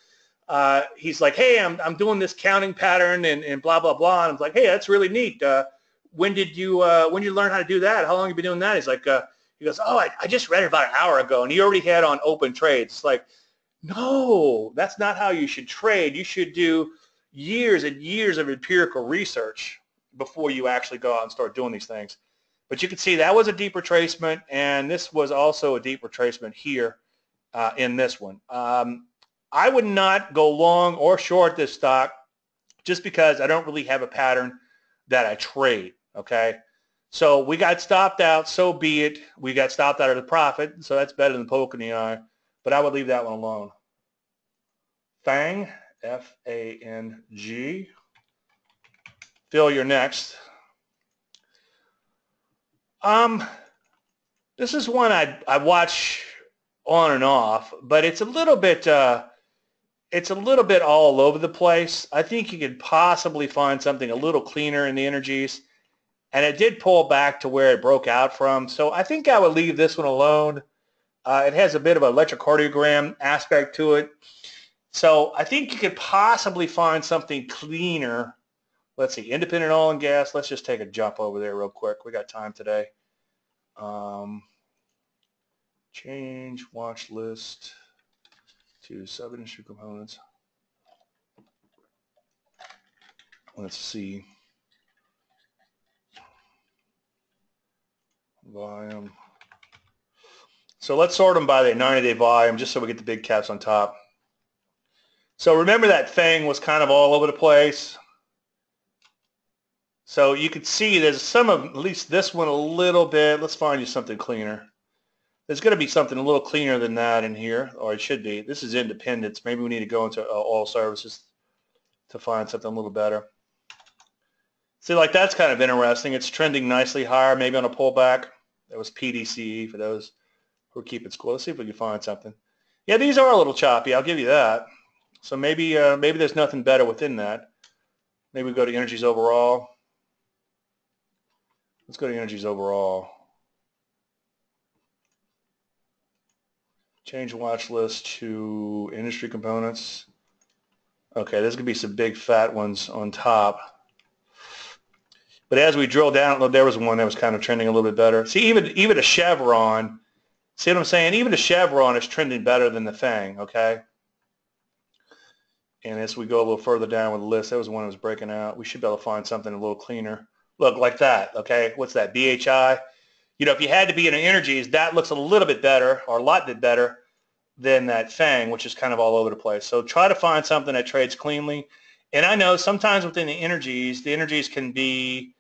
he's like, hey, I'm doing this counting pattern and blah, blah, blah, and I'm like, hey, that's really neat. When did you learn how to do that? How long have you been doing that? He's like, he goes, oh, I just read it about an hour ago, and he already had on open trades. It's like, no, that's not how you should trade. You should do years and years of empirical research before you actually go out and start doing these things. But you can see that was a deep retracement, and this was also a deep retracement here in this one. I would not go long or short this stock just because I don't really have a pattern that I trade, okay? So we got stopped out, so be it. We got stopped out of the profit, so that's better than poking the eye. But I would leave that one alone. Fang, F-A-N-G. Phil, you're next. This is one I watch on and off, but it's a little bit It's a little bit all over the place. I think you could possibly find something a little cleaner in the energies. And it did pull back to where it broke out from. So I think I would leave this one alone. It has a bit of an electrocardiogram aspect to it. So I think you could possibly find something cleaner. Let's see, independent oil and gas. Let's just take a jump over there real quick. We got time today. Change watch list to sub-industry components. Let's see. Volume. So let's sort them by the 90-day volume just so we get the big caps on top. So remember that thing was kind of all over the place. So you could see there's some of, at least this one a little bit. Let's find you something cleaner. There's going to be something a little cleaner than that in here, or it should be. This is independence. Maybe we need to go into oil services to find something a little better. See, like that's kind of interesting. It's trending nicely higher, maybe on a pullback. That was PDCE for those who keep it score. Let's see if we can find something. Yeah, these are a little choppy. I'll give you that. So maybe maybe there's nothing better within that. Maybe we go to energies overall. Let's go to energies overall. Change watch list to industry components. Okay, there's going to be some big fat ones on top. But as we drill down, there was one that was kind of trending a little bit better. See, even a Chevron, see what I'm saying? Even a Chevron is trending better than the FANG, okay? And as we go a little further down with the list, that was one that was breaking out. We should be able to find something a little cleaner. Look, like that, okay? What's that, BHI? You know, if you had to be in an energies, that looks a little bit better or a lot bit better than that FANG, which is kind of all over the place. So try to find something that trades cleanly. And I know sometimes within the energies can be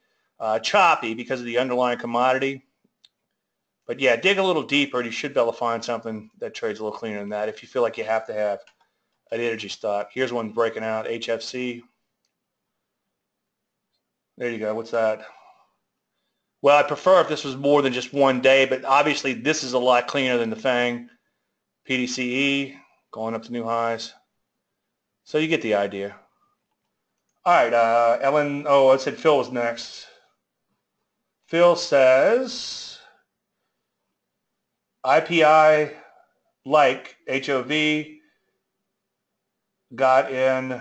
choppy because of the underlying commodity. But yeah, dig a little deeper and you should be able to find something that trades a little cleaner than that if you feel like you have to have an energy stock. Here's one breaking out, HFC. There you go. What's that? Well, I prefer if this was more than just one day, but obviously this is a lot cleaner than the FANG. PDCE going up to new highs. So you get the idea. All right, Ellen, oh, I said Phil was next. Phil says, IPI like HOV got in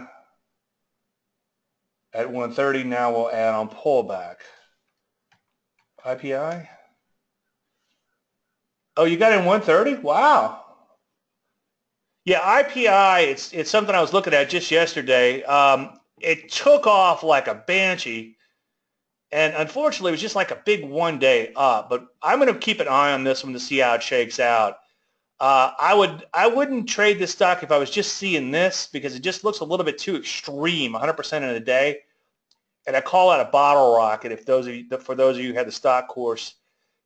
at 130. Now we'll add on pullback. IPI? Oh, you got in 130? Wow. Yeah, IPI, it's something I was looking at just yesterday. It took off like a banshee, and unfortunately, it was just like a big one-day up. But I'm going to keep an eye on this one to see how it shakes out. I wouldn't trade this stock if I was just seeing this because it just looks a little bit too extreme, 100% in a day. And I call out a bottle rocket if those of you, for those of you who had the stock course.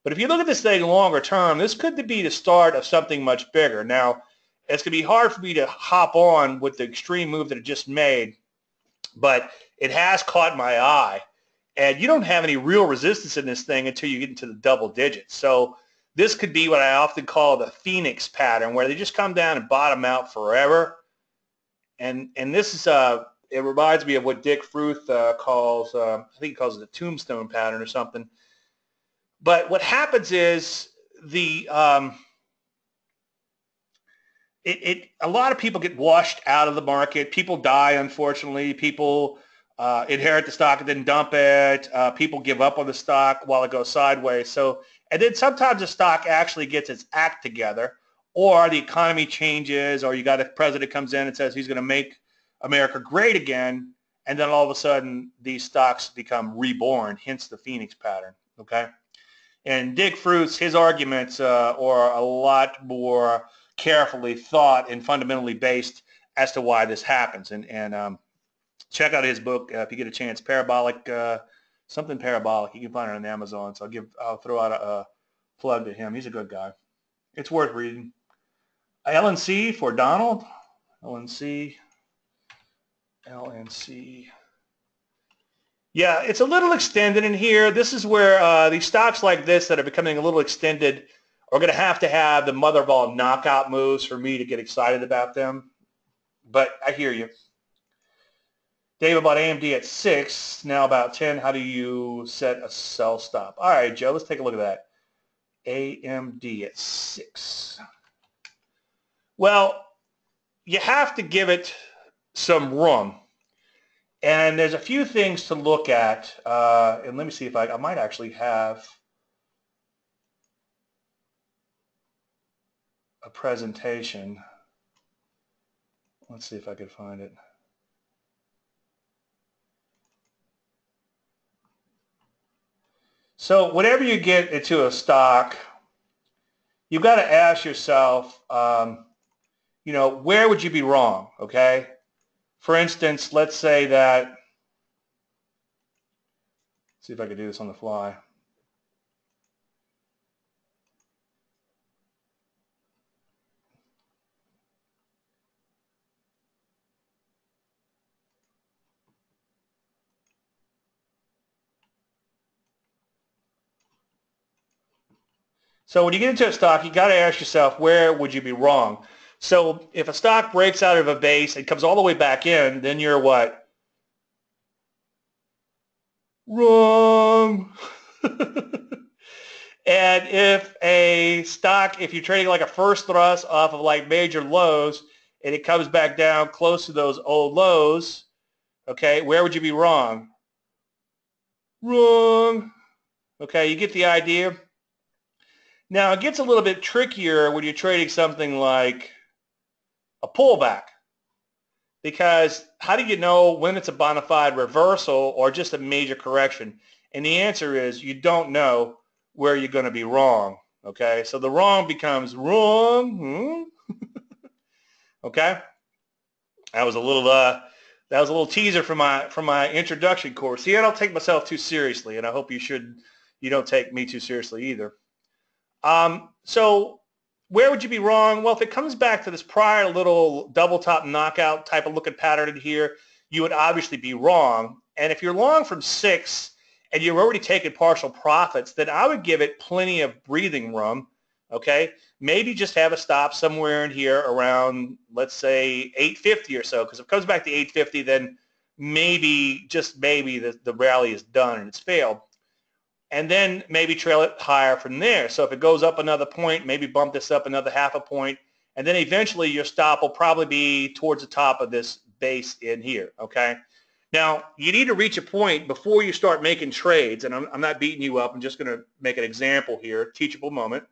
But if you look at this thing longer term, this could be the start of something much bigger. Now, it's going to be hard for me to hop on with the extreme move that it just made, but it has caught my eye. And you don't have any real resistance in this thing until you get into the double digits. So this could be what I often call the Phoenix pattern, where they just come down and bottom out forever. And this is, it reminds me of what Dick Fruth calls, I think he calls it the tombstone pattern or something. But what happens is a lot of people get washed out of the market. People die, unfortunately. People inherit the stock and then dump it. People give up on the stock while it goes sideways. So, and then sometimes the stock actually gets its act together, or the economy changes, or you got a president comes in and says he's going to make America great again, and then all of a sudden these stocks become reborn, hence the Phoenix pattern, okay? And Dick Fruth, his arguments are a lot more carefully thought and fundamentally based as to why this happens. And check out his book if you get a chance, Parabolic, something Parabolic. You can find it on Amazon, so I'll throw out a plug to him. He's a good guy. It's worth reading. LNC for Donald. LNC. Yeah, it's a little extended in here. This is where these stocks like this that are becoming a little extended are going to have the mother of all knockout moves for me to get excited about them. but I hear you. Dave, about AMD at 6, now about 10. How do you set a sell stop? All right, Joe, let's take a look at that. AMD at 6. Well, you have to give it some room. And there's a few things to look at. And let me see if I might actually have a presentation. Let's see if I can find it. So whenever you get into a stock, you've got to ask yourself, you know, where would you be wrong, okay? For instance, let's say that, let's see if I can do this on the fly. So when you get into a stock, you got to ask yourself, where would you be wrong? So if a stock breaks out of a base and comes all the way back in, then you're what? Wrong. And if a stock, if you're trading like a first thrust off of like major lows and it comes back down close to those old lows, okay, where would you be wrong? Wrong. Okay, you get the idea? Now, it gets a little bit trickier when you're trading something like a pullback, because how do you know when it's a bona fide reversal or just a major correction? And the answer is you don't know where you're going to be wrong, okay? So the wrong becomes wrong, okay? That was a little teaser for my introduction course. See, I don't take myself too seriously, and I hope you don't take me too seriously either. So where would you be wrong? Well, if it comes back to this prior little double top knockout type of looking pattern in here, you would obviously be wrong. And if you're long from 6 and you're already taking partial profits, then I would give it plenty of breathing room, okay? Maybe just have a stop somewhere in here around, let's say, 850 or so, because if it comes back to 850, then maybe, just maybe, the rally is done and it's failed. And then maybe trail it higher from there. So if it goes up another point, maybe bump this up another half a point, and then eventually your stop will probably be towards the top of this base in here, okay? Now, you need to reach a point before you start making trades, and I'm not beating you up. I'm just going to make an example here, teachable moment.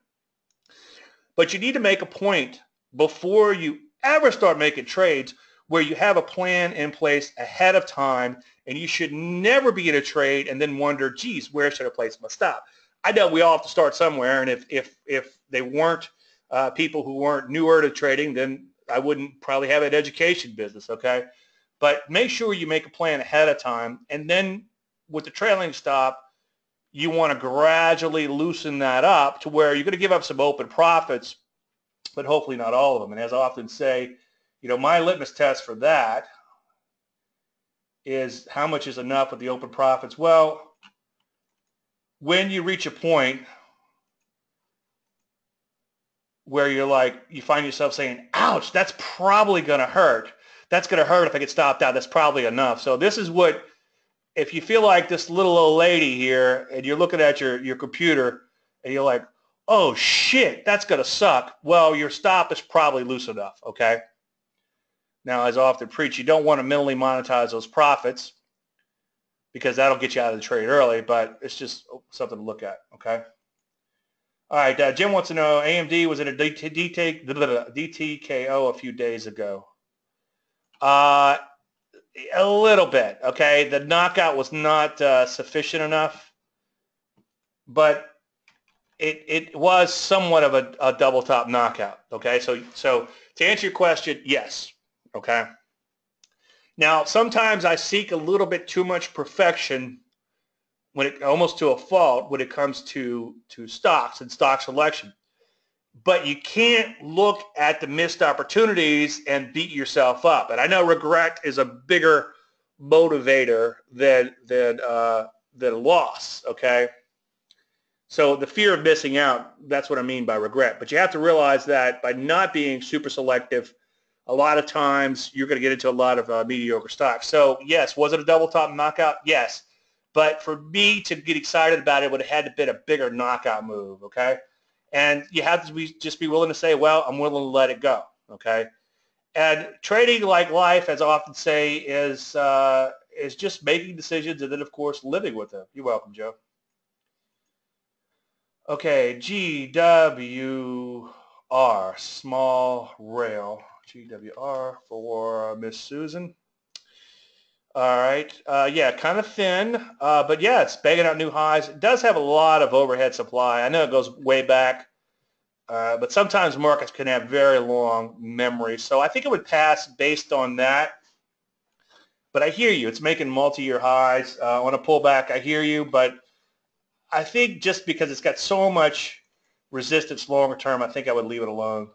But you need to make a point before you ever start making trades where you have a plan in place ahead of time, and you should never be in a trade and then wonder, geez, where should I place my stop? I know we all have to start somewhere, and if they weren't people who weren't newer to trading, then I wouldn't probably have an education business, okay? But make sure you make a plan ahead of time, and then with the trailing stop, you want to gradually loosen that up to where you're going to give up some open profits, but hopefully not all of them. And as I often say, you know, my litmus test for that is how much is enough with the open profits. Well, when you reach a point where you're like, you find yourself saying, ouch, that's probably going to hurt. That's going to hurt if I get stopped out. That's probably enough. So this is what, if you feel like this little old lady here and you're looking at your computer and you're like, oh, shit, that's going to suck. Well, your stop is probably loose enough, okay? Now, as I often preach, you don't want to mentally monetize those profits because that'll get you out of the trade early, but it's just something to look at, okay? All right, Jim wants to know, AMD was in a DTKO a few days ago. A little bit, okay? The knockout was not sufficient enough, but it was somewhat of a double top knockout, okay? So to answer your question, yes. Okay. Now, sometimes I seek a little bit too much perfection, when it almost to a fault, when it comes to stocks and stock selection. But you can't look at the missed opportunities and beat yourself up. And I know regret is a bigger motivator than a loss. Okay. So the fear of missing out—that's what I mean by regret. But you have to realize that by not being super selective a lot of times you're going to get into a lot of mediocre stocks. So yes, was it a double top knockout? Yes. But for me to get excited about it would have had to been a bigger knockout move, okay? And you have to be, just be willing to say, well, I'm willing to let it go, okay? And trading, like life, as I often say, is just making decisions and then, of course, living with them. You're welcome, Joe. Okay, GWR, small rail, GWR for Miss Susan. All right, yeah, kind of thin, but yeah, it's banging out new highs. It does have a lot of overhead supply. I know it goes way back, but sometimes markets can have very long memories. So I think it would pass based on that. But I hear you. It's making multi-year highs. On a pullback, I hear you. But I think just because it's got so much resistance longer term, I think I would leave it alone.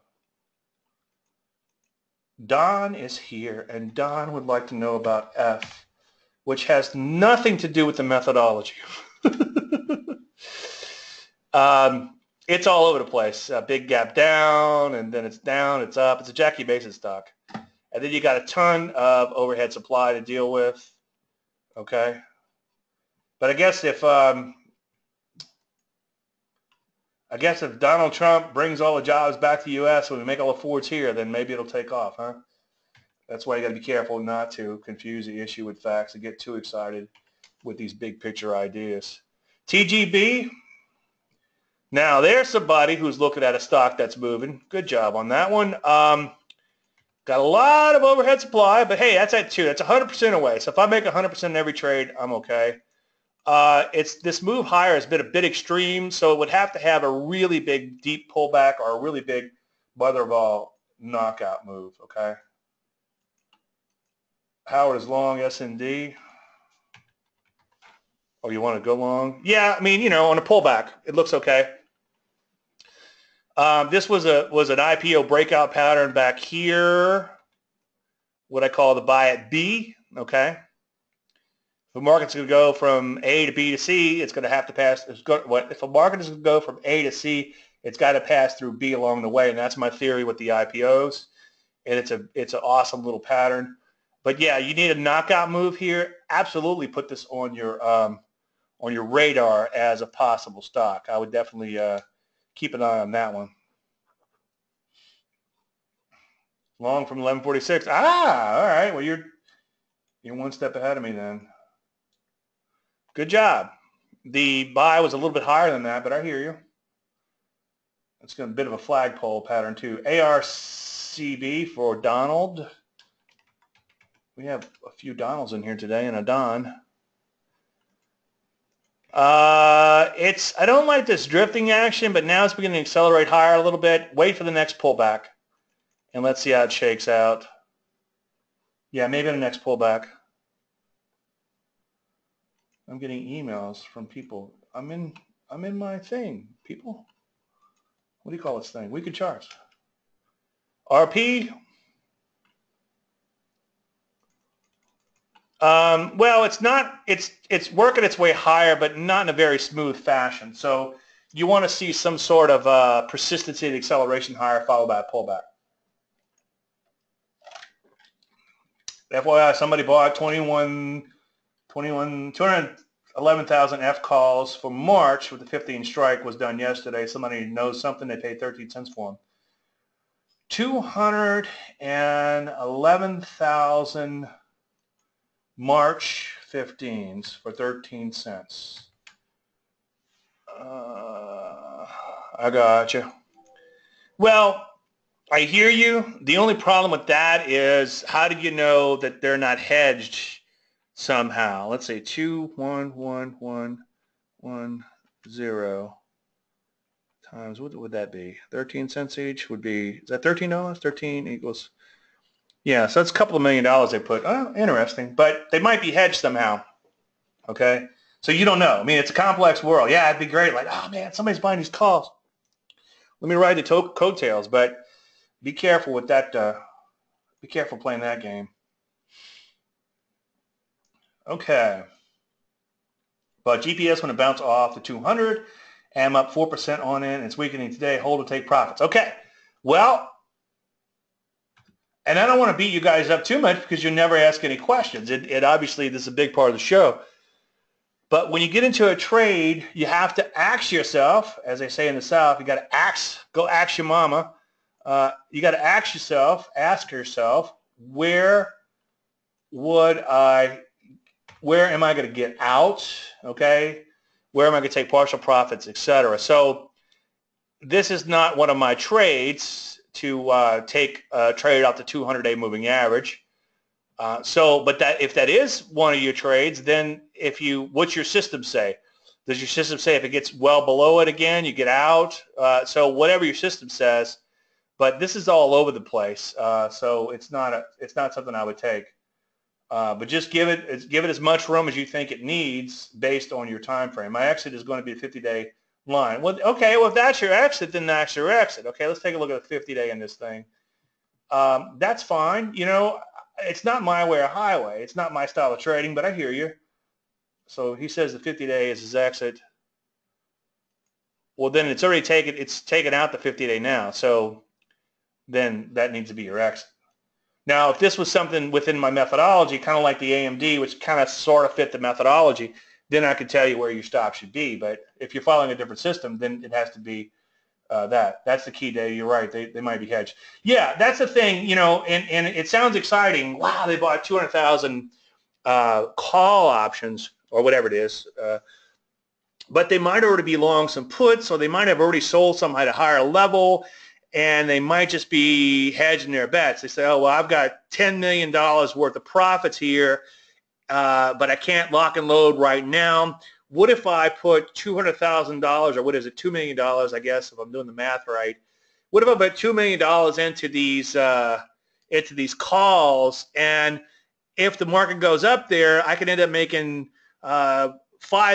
Don is here, and Don would like to know about F, which has nothing to do with the methodology. It's all over the place. A big gap down, and then it's down, it's up. It's a Jackie Mason stock. And then you got a ton of overhead supply to deal with, okay? But I guess if Donald Trump brings all the jobs back to the U.S. and we make all the Fords here, then maybe it'll take off, huh? That's why you got to be careful not to confuse the issue with facts and get too excited with these big picture ideas. TGB, now there's somebody who's looking at a stock that's moving. Good job on that one. Got a lot of overhead supply, but hey, that's at 2. That's 100% away. So if I make 100% in every trade, I'm okay. It's this move higher has been a bit extreme, so it would have to have a really big deep pullback or a really big mother of all knockout move, okay? Howard is long S&D. Oh, you want to go long? Yeah, I mean, you know, on a pullback, it looks okay. This was an IPO breakout pattern back here, what I call the buy at B, okay? If a market's going to go from A to B to C, it's going to have to pass. If a market is going to go from A to C, it's got to pass through B along the way, and that's my theory with the IPOs. And it's an awesome little pattern. But yeah, you need a knockout move here. Absolutely, put this on your radar as a possible stock. I would definitely keep an eye on that one. Long from 1146. Ah, all right. Well, you're one step ahead of me then. Good job. The buy was a little bit higher than that, but I hear you. It's got a bit of a flagpole pattern too. ARCB for Donald. We have a few Donalds in here today and a Don. I don't like this drifting action, but now it's beginning to accelerate higher a little bit. Wait for the next pullback, and let's see how it shakes out. Yeah, maybe the next pullback. I'm getting emails from people. I'm in my thing, people. What do you call this thing? Weekly charts. RP. Well, it's working its way higher, but not in a very smooth fashion. So you want to see some sort of persistency and acceleration higher followed by a pullback. FYI, somebody bought 211,000 F calls for March with the 15 strike was done yesterday. Somebody knows something, they paid 13 cents for them. 211,000 March 15s for 13 cents. I gotcha. Well, I hear you. The only problem with that is how do you know that they're not hedged? Somehow, let's say 211,110 times what would that be? 13 cents each would be, is that $13? 13 equals, yeah. So that's a couple of $1 million they put. Oh, interesting. But they might be hedged somehow. Okay, so you don't know. I mean, it's a complex world. Yeah, it'd be great. Like, oh man, somebody's buying these calls. Let me ride the coattails. But be careful with that. Be careful playing that game. Okay, but GPS going to bounce off the 200. I'm up 4% on it. It's weakening today. Hold to take profits. Okay, well, And I don't want to beat you guys up too much because you never ask any questions. It obviously, this is a big part of the show. But when you get into a trade, you have to axe yourself. As they say in the South, you got to axe, go axe your mama. You got to axe yourself, ask yourself, where am I going to get out? Okay. Where am I going to take partial profits, etc.? So this is not one of my trades to take a trade out the 200-day moving average. But if that is one of your trades, then what's your system say? Does your system say if it gets well below it again, you get out? So whatever your system says, but this is all over the place. So it's not something I would take. But just give it as much room as you think it needs based on your time frame. My exit is going to be a 50-day line. Well, okay, well, if that's your exit, then that's your exit. Okay, let's take a look at the 50-day in this thing. That's fine. You know, it's not my way or highway. It's not my style of trading, but I hear you. So he says the 50-day is his exit. Well, then it's already taken. It's taken out the 50-day now. So then that needs to be your exit. Now, if this was something within my methodology, kind of like the AMD, which kind of sort of fit the methodology, then I could tell you where your stop should be. But if you're following a different system, then it has to be that. That's the key, Dave. You're right. They might be hedged. Yeah, that's the thing, you know, and it sounds exciting. Wow, they bought 200,000 call options or whatever it is. But they might already be long some puts, or they might have already sold some at a higher level. And they might just be hedging their bets. They say, oh, well, I've got $10 million worth of profits here, but I can't lock and load right now. What if I put $200,000, or what is it, $2 million, I guess, if I'm doing the math right. What if I put $2 million into these calls, and if the market goes up there, I can end up making $5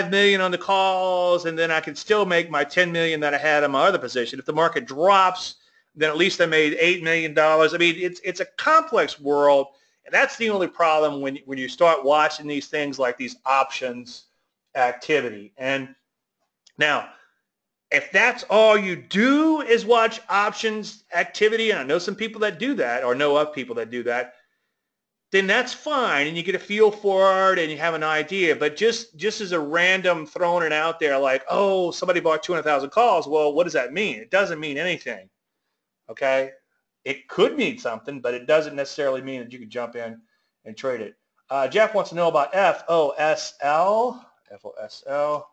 million on the calls, and then I can still make my $10 million that I had on my other position. If the market drops, then at least I made $8 million. I mean, it's a complex world, and that's the only problem when you start watching these things like these options activity. And now, if that's all you do is watch options activity, and I know some people that do that or know of people that do that, then that's fine, and you get a feel for it and you have an idea. But just as a random throwing it out there like, oh, somebody bought 200,000 calls, well, what does that mean? It doesn't mean anything. Okay, it could mean something, but it doesn't necessarily mean that you could jump in and trade it. Jeff wants to know about FOSL. FOSL.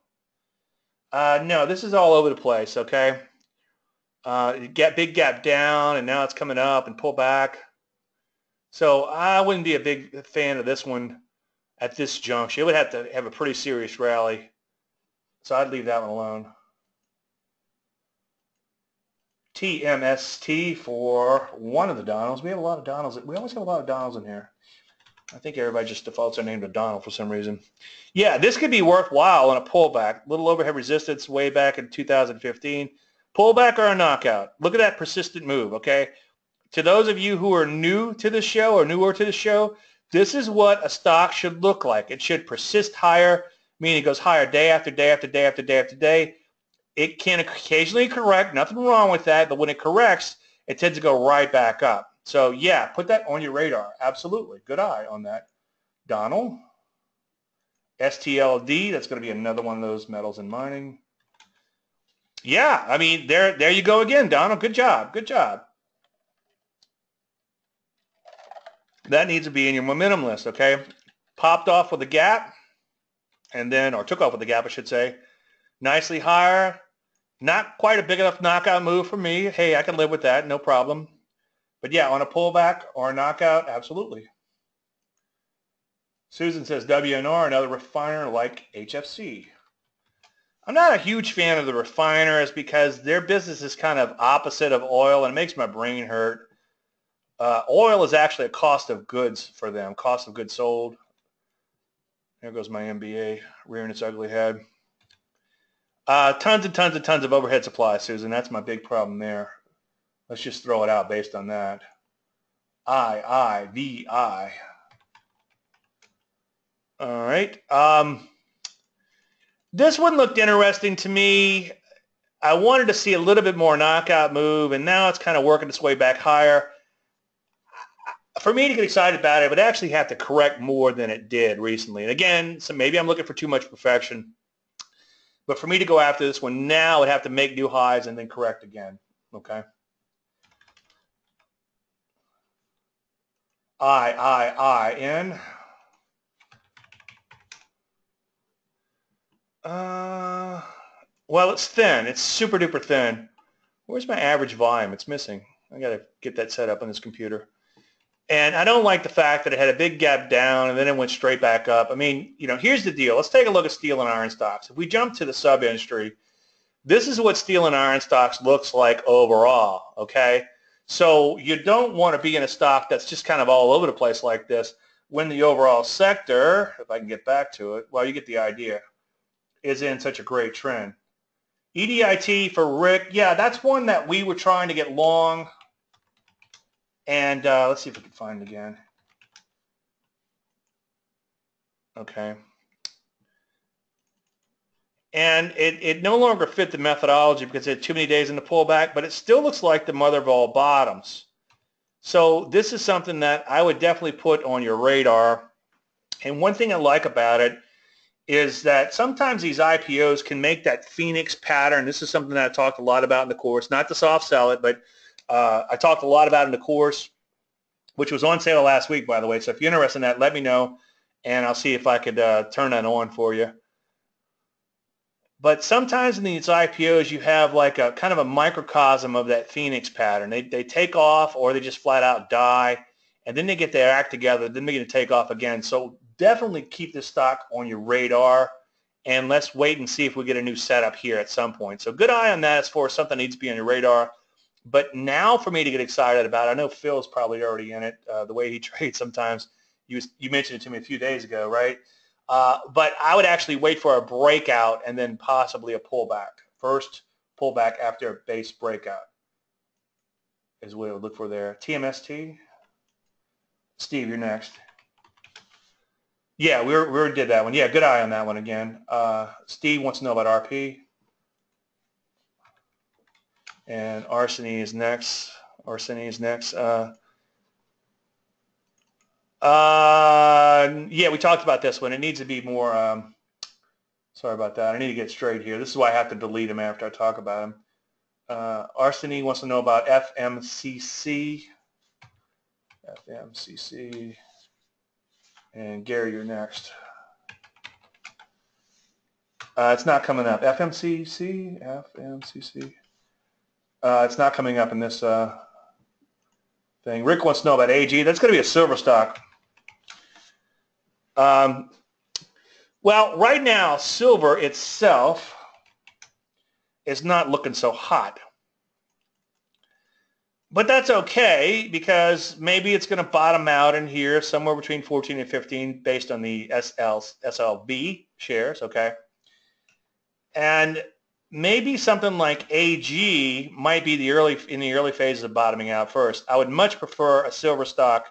No, this is all over the place, okay? Big gap down, and now it's coming up and pull back. So I wouldn't be a big fan of this one at this juncture. It would have to have a pretty serious rally. So I'd leave that one alone. TMST for one of the Donalds. We have a lot of Donalds. We always have a lot of Donalds in here. I think everybody just defaults their name to Donald for some reason. Yeah, this could be worthwhile in a pullback. Little overhead resistance way back in 2015. Pullback or a knockout. Look at that persistent move, okay? To those of you who are new to the show or newer to the show, this is what a stock should look like. It should persist higher, meaning it goes higher day after day after day after day after day. It can occasionally correct, nothing wrong with that, but when it corrects, it tends to go right back up. So yeah, put that on your radar. Absolutely. Good eye on that, Donald. STLD, that's going to be another one of those metals in mining. Yeah, I mean, there you go again, Donald. Good job. Good job. That needs to be in your momentum list, okay? Popped off with a gap, and then, or took off with a gap, I should say. Nicely higher. Not quite a big enough knockout move for me. Hey, I can live with that, no problem. But yeah, on a pullback or a knockout, absolutely. Susan says WNR, another refiner like HFC. I'm not a huge fan of the refiners because their business is kind of opposite of oil, and it makes my brain hurt. Oil is actually a cost of goods for them, cost of goods sold. There goes my MBA rearing its ugly head. Tons and tons and tons of overhead supply, Susan. That's my big problem there. Let's just throw it out based on that. IIVI. All right. This one looked interesting to me. I wanted to see a little bit more knockout move, and now it's kind of working its way back higher. for me to get excited about it would actually have to correct more than it did recently. And again, so maybe I'm looking for too much perfection. But for me to go after this one now, I'd have to make new highs and then correct again. Okay. I, N. Well, it's thin. It's super duper thin. Where's my average volume? It's missing. I got to get that set up on this computer. And I don't like the fact that it had a big gap down and then it went straight back up. I mean, you know, here's the deal. Let's take a look at steel and iron stocks. If we jump to the sub-industry, this is what steel and iron stocks looks like overall, okay? So you don't want to be in a stock that's just kind of all over the place like this when the overall sector, if I can get back to it, well, you get the idea, is in such a great trend. EDIT for Rick, yeah, that's one that we were trying to get long. And let's see if we can find it again. Okay. And it no longer fit the methodology because it had too many days in the pullback, but it still looks like the mother of all bottoms. So this is something that I would definitely put on your radar. And one thing I like about it is that sometimes these IPOs can make that Phoenix pattern. This is something that I talked a lot about in the course, not to soft sell it, but I talked a lot about in the course, which was on sale last week, by the way. So if you're interested in that, let me know, and I'll see if I could turn that on for you. But sometimes in these IPOs, you have like a kind of a microcosm of that Phoenix pattern. They take off, or they just flat out die, and then they get their act together. Then they're going to take off again. So definitely keep this stock on your radar, and let's wait and see if we get a new setup here at some point. So good eye on that as far as something needs to be on your radar. But now for me to get excited about, I know Phil's probably already in it, the way he trades sometimes. You mentioned it to me a few days ago, right? But I would actually wait for a breakout and then possibly a pullback. First pullback after a base breakout is what I would look for there. TMST. Steve, you're next. Yeah, we did that one. Yeah, good eye on that one again. Steve wants to know about RP. And Arseny is next. Yeah, we talked about this one. It needs to be more. Sorry about that. I need to get straight here. This is why I have to delete him after I talk about him. Arseny wants to know about FMCC. FMCC. And Gary, you're next. It's not coming up. FMCC. It's not coming up in this thing. Rick wants to know about AG. That's going to be a silver stock. Well, right now, silver itself is not looking so hot. But that's okay because maybe it's going to bottom out in here somewhere between 14 and 15 based on the SLB shares, okay? And maybe something like AG might be in the early phases of bottoming out first. I would much prefer a silver stock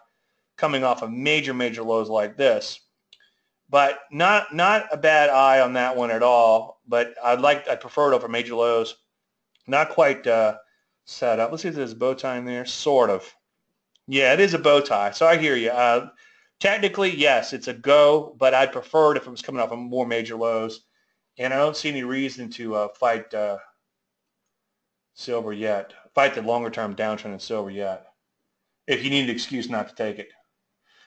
coming off of major lows like this, but not a bad eye on that one at all. But I'd prefer it over major lows. Not quite set up. Let's see if there's a bow tie in there. Sort of. Yeah, it is a bow tie. So I hear you. Technically, yes, it's a go, but I'd prefer it if it was coming off of more major lows. And I don't see any reason to fight silver yet, fight the longer-term downtrend in silver yet, if you need an excuse not to take it.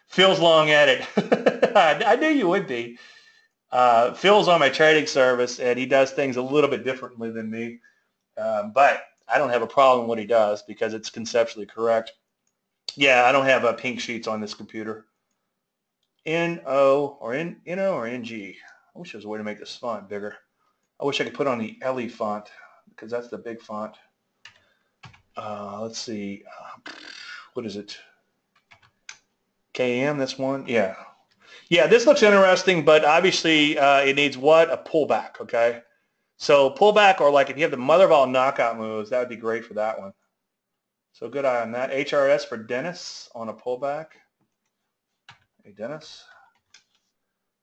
Phil's long at it. I knew you would be. Phil's on my trading service, and he does things a little bit differently than me. But I don't have a problem with what he does because it's conceptually correct. Yeah, I don't have pink sheets on this computer. N-O or N-G. I wish there was a way to make this font bigger. I wish I could put on the LE font because that's the big font. Let's see. What is it? KM, this one? Yeah. Yeah, this looks interesting, but obviously it needs what? A pullback, okay? So pullback or like if you have the mother of all knockout moves, that would be great for that one. So good eye on that. HRS for Dennis on a pullback. Hey, Dennis.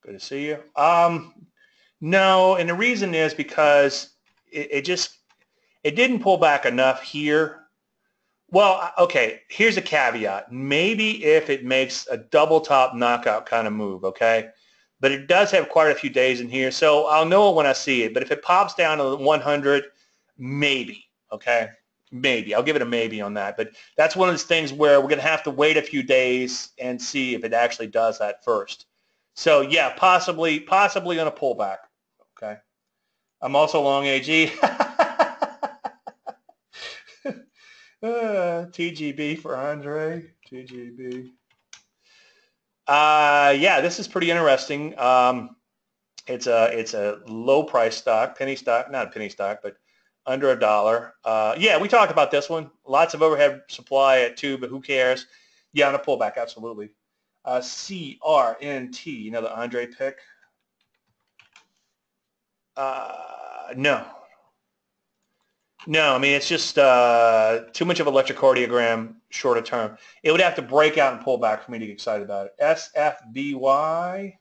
Good to see you. No, and the reason is because it didn't pull back enough here Well, okay, here's a caveat. Maybe if it makes a double top knockout kind of move, okay? But it does have quite a few days in here, so I'll know it when I see it. But if it pops down to 100, maybe, okay? Maybe. I'll give it a maybe on that. But that's one of those things where we're going to have to wait a few days and see if it actually does that first. So, yeah, possibly on a pullback, okay? I'm also long AG. TGB for Andre, TGB. Yeah, this is pretty interesting. It's a low price stock, penny stock, not a penny stock, but under a dollar. Yeah, we talked about this one. Lots of overhead supply at 2, but who cares? Yeah, on a pullback, absolutely. CRNT, another Andre pick. No. No, I mean, it's just too much of an electrocardiogram shorter term. It would have to break out and pull back for me to get excited about it. SFBY.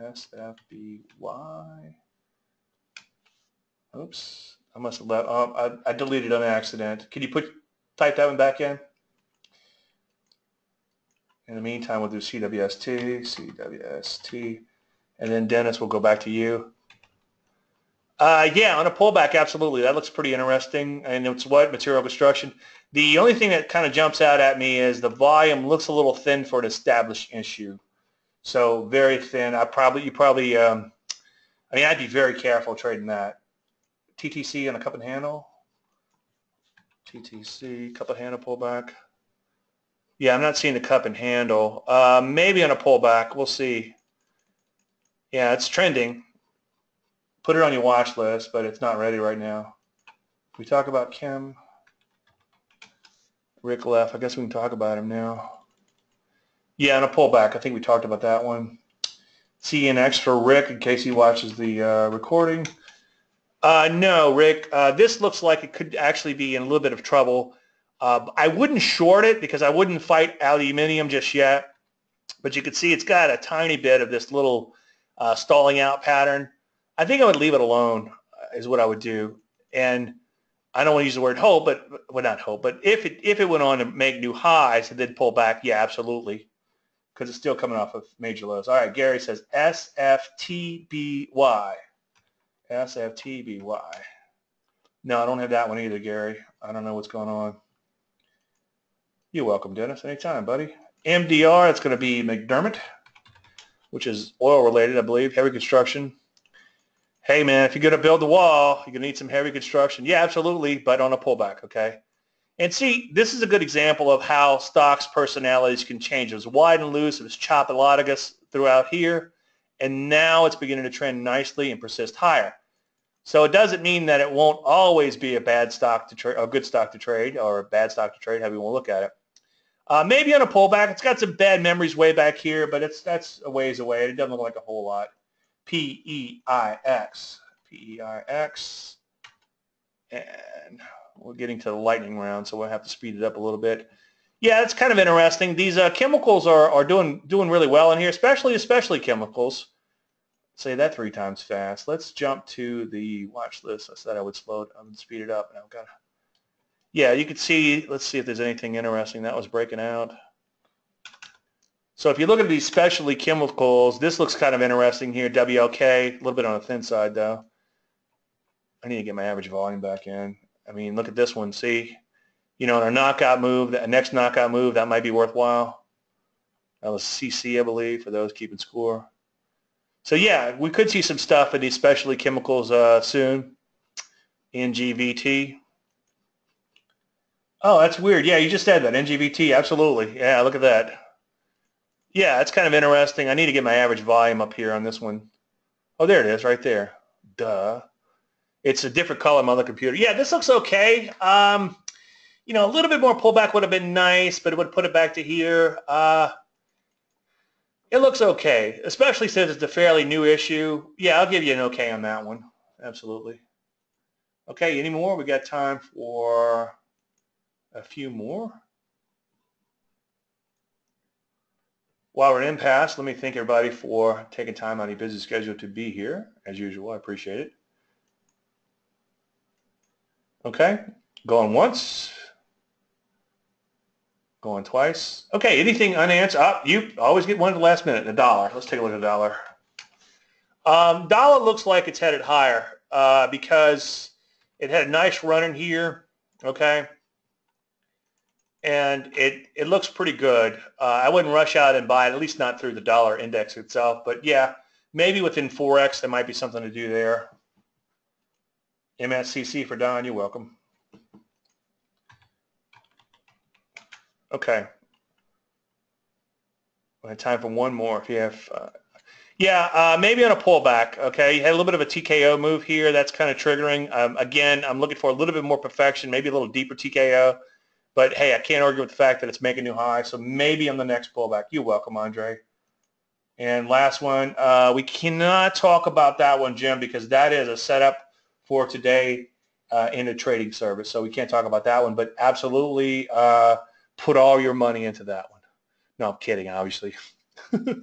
SFBY. Oops. I must have left. I deleted it on accident. Can you type that one back in? In the meantime, we'll do CWST, CWST. And then, Dennis, we'll go back to you. Yeah, on a pullback, absolutely. That looks pretty interesting. And it's what? Material construction. The only thing that kind of jumps out at me is the volume looks a little thin for an established issue. So very thin. I mean, I'd be very careful trading that. TTC on a cup and handle. TTC, cup and handle pullback. Yeah, I'm not seeing the cup and handle. Maybe on a pullback. We'll see. Yeah, it's trending. Put it on your watch list, but it's not ready right now. We talk about Kim. Rick left. I guess we can talk about him now. Yeah, and a pullback. I think we talked about that one. CNX for Rick in case he watches the recording. No, Rick. This looks like it could actually be in a little bit of trouble. I wouldn't short it because I wouldn't fight aluminum just yet. But you can see it's got a tiny bit of this little stalling out pattern. I think I would leave it alone is what I would do, and I don't want to use the word hope, but well, not hope. But if it went on to make new highs and then pull back, yeah, absolutely, because it's still coming off of major lows. All right, Gary says SFTBY, SFTBY. No, I don't have that one either, Gary. I don't know what's going on. You're welcome, Dennis. Anytime, buddy. MDR. It's going to be McDermott, which is oil related, I believe. Heavy construction. Hey, man, if you're going to build the wall, you're going to need some heavy construction. Yeah, absolutely, but on a pullback, okay? And see, this is a good example of how stocks' personalities can change. It was wide and loose. It was chop-a-loticus throughout here, and now it's beginning to trend nicely and persist higher. So it doesn't mean that it won't always be a bad stock to trade, or a good stock to trade, or a bad stock to trade, however you want to look at it. Maybe on a pullback. It's got some bad memories way back here, but that's a ways away. It doesn't look like a whole lot. PEIX, PEIX, and we're getting to the lightning round, so we'll have to speed it up a little bit. Yeah, it's kind of interesting. These chemicals are doing really well in here, especially chemicals. Say that 3 times fast. Let's jump to the watch list. I said I would slow it and speed it up, and I've got. Yeah, you can see. Let's see if there's anything interesting that was breaking out. So if you look at these specialty chemicals, this looks kind of interesting here. WLK, a little bit on the thin side, though. I need to get my average volume back in. I mean, look at this one. See, you know, in a knockout move, a next knockout move, that might be worthwhile. That was CC, I believe, for those keeping score. So, yeah, we could see some stuff in these specialty chemicals soon. NGVT. Oh, that's weird. Yeah, you just said that. NGVT, absolutely. Yeah, look at that. Yeah, it's kind of interesting. I need to get my average volume up here on this one. Oh, there it is right there. Duh. It's a different color on my other computer. Yeah, this looks okay. You know, a little bit more pullback would have been nice, but it would put it back to here. It looks okay, especially since it's a fairly new issue. Yeah, I'll give you an okay on that one. Absolutely. Okay, any more? We got time for a few more. While we're in impasse, let me thank everybody for taking time out of your busy schedule to be here. As usual, I appreciate it. Okay, going once. Going twice. Okay, anything unanswered? You always get one at the last minute. The dollar. Let's take a look at the dollar. Dollar looks like it's headed higher because it had a nice run in here, okay? And it looks pretty good. I wouldn't rush out and buy it, at least not through the dollar index itself. But, yeah, maybe within Forex there might be something to do there. MSCC for Don, you're welcome. Okay. We have time for one more. If you have, maybe on a pullback. Okay, you had a little bit of a TKO move here. That's kind of triggering. Again, I'm looking for a little bit more perfection, maybe a little deeper TKO. But hey, I can't argue with the fact that it's making new highs. So maybe on the next pullback. You're welcome, Andre. And last one, we cannot talk about that one, Jim, because that is a setup for today in a trading service. So we can't talk about that one. But absolutely. Put all your money into that one. No, I'm kidding, obviously. But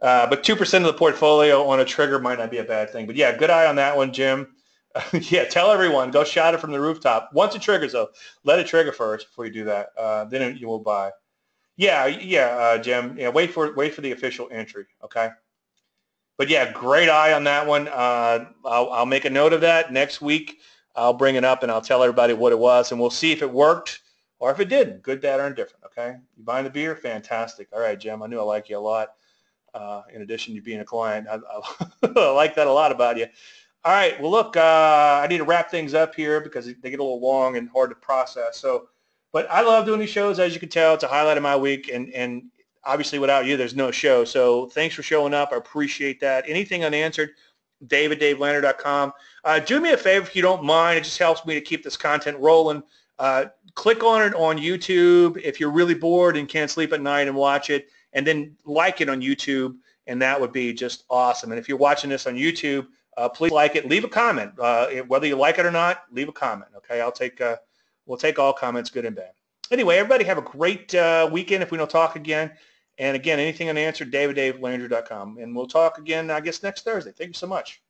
2% of the portfolio on a trigger might not be a bad thing. But, yeah, good eye on that one, Jim. Yeah, tell everyone, go shout it from the rooftop. Once it triggers, though, let it trigger first before you do that. Then you will buy. Jim. Yeah, wait for the official entry, okay? But, yeah, great eye on that one. I'll make a note of that. Next week I'll bring it up and I'll tell everybody what it was, and we'll see if it worked. Or if it didn't, good, bad, or indifferent, okay? You buying the beer? Fantastic. All right, Jim, I knew I liked you a lot. In addition to being a client, I like that a lot about you. All right, well, look, I need to wrap things up here because they get a little long and hard to process. So, but I love doing these shows. As you can tell, it's a highlight of my week, and obviously without you, there's no show. So thanks for showing up. I appreciate that. Anything unanswered, dave@davelander.com. Do me a favor if you don't mind. It just helps me to keep this content rolling. Click on it on YouTube if you're really bored and can't sleep at night and watch it, and then like it on YouTube, and that would be just awesome. And if you're watching this on YouTube, please like it. Leave a comment. Whether you like it or not, leave a comment, okay? We'll take all comments, good and bad. Anyway, everybody have a great weekend if we don't talk again. And, again, anything unanswered, dave@davelander.com. And we'll talk again, I guess, next Thursday. Thank you so much.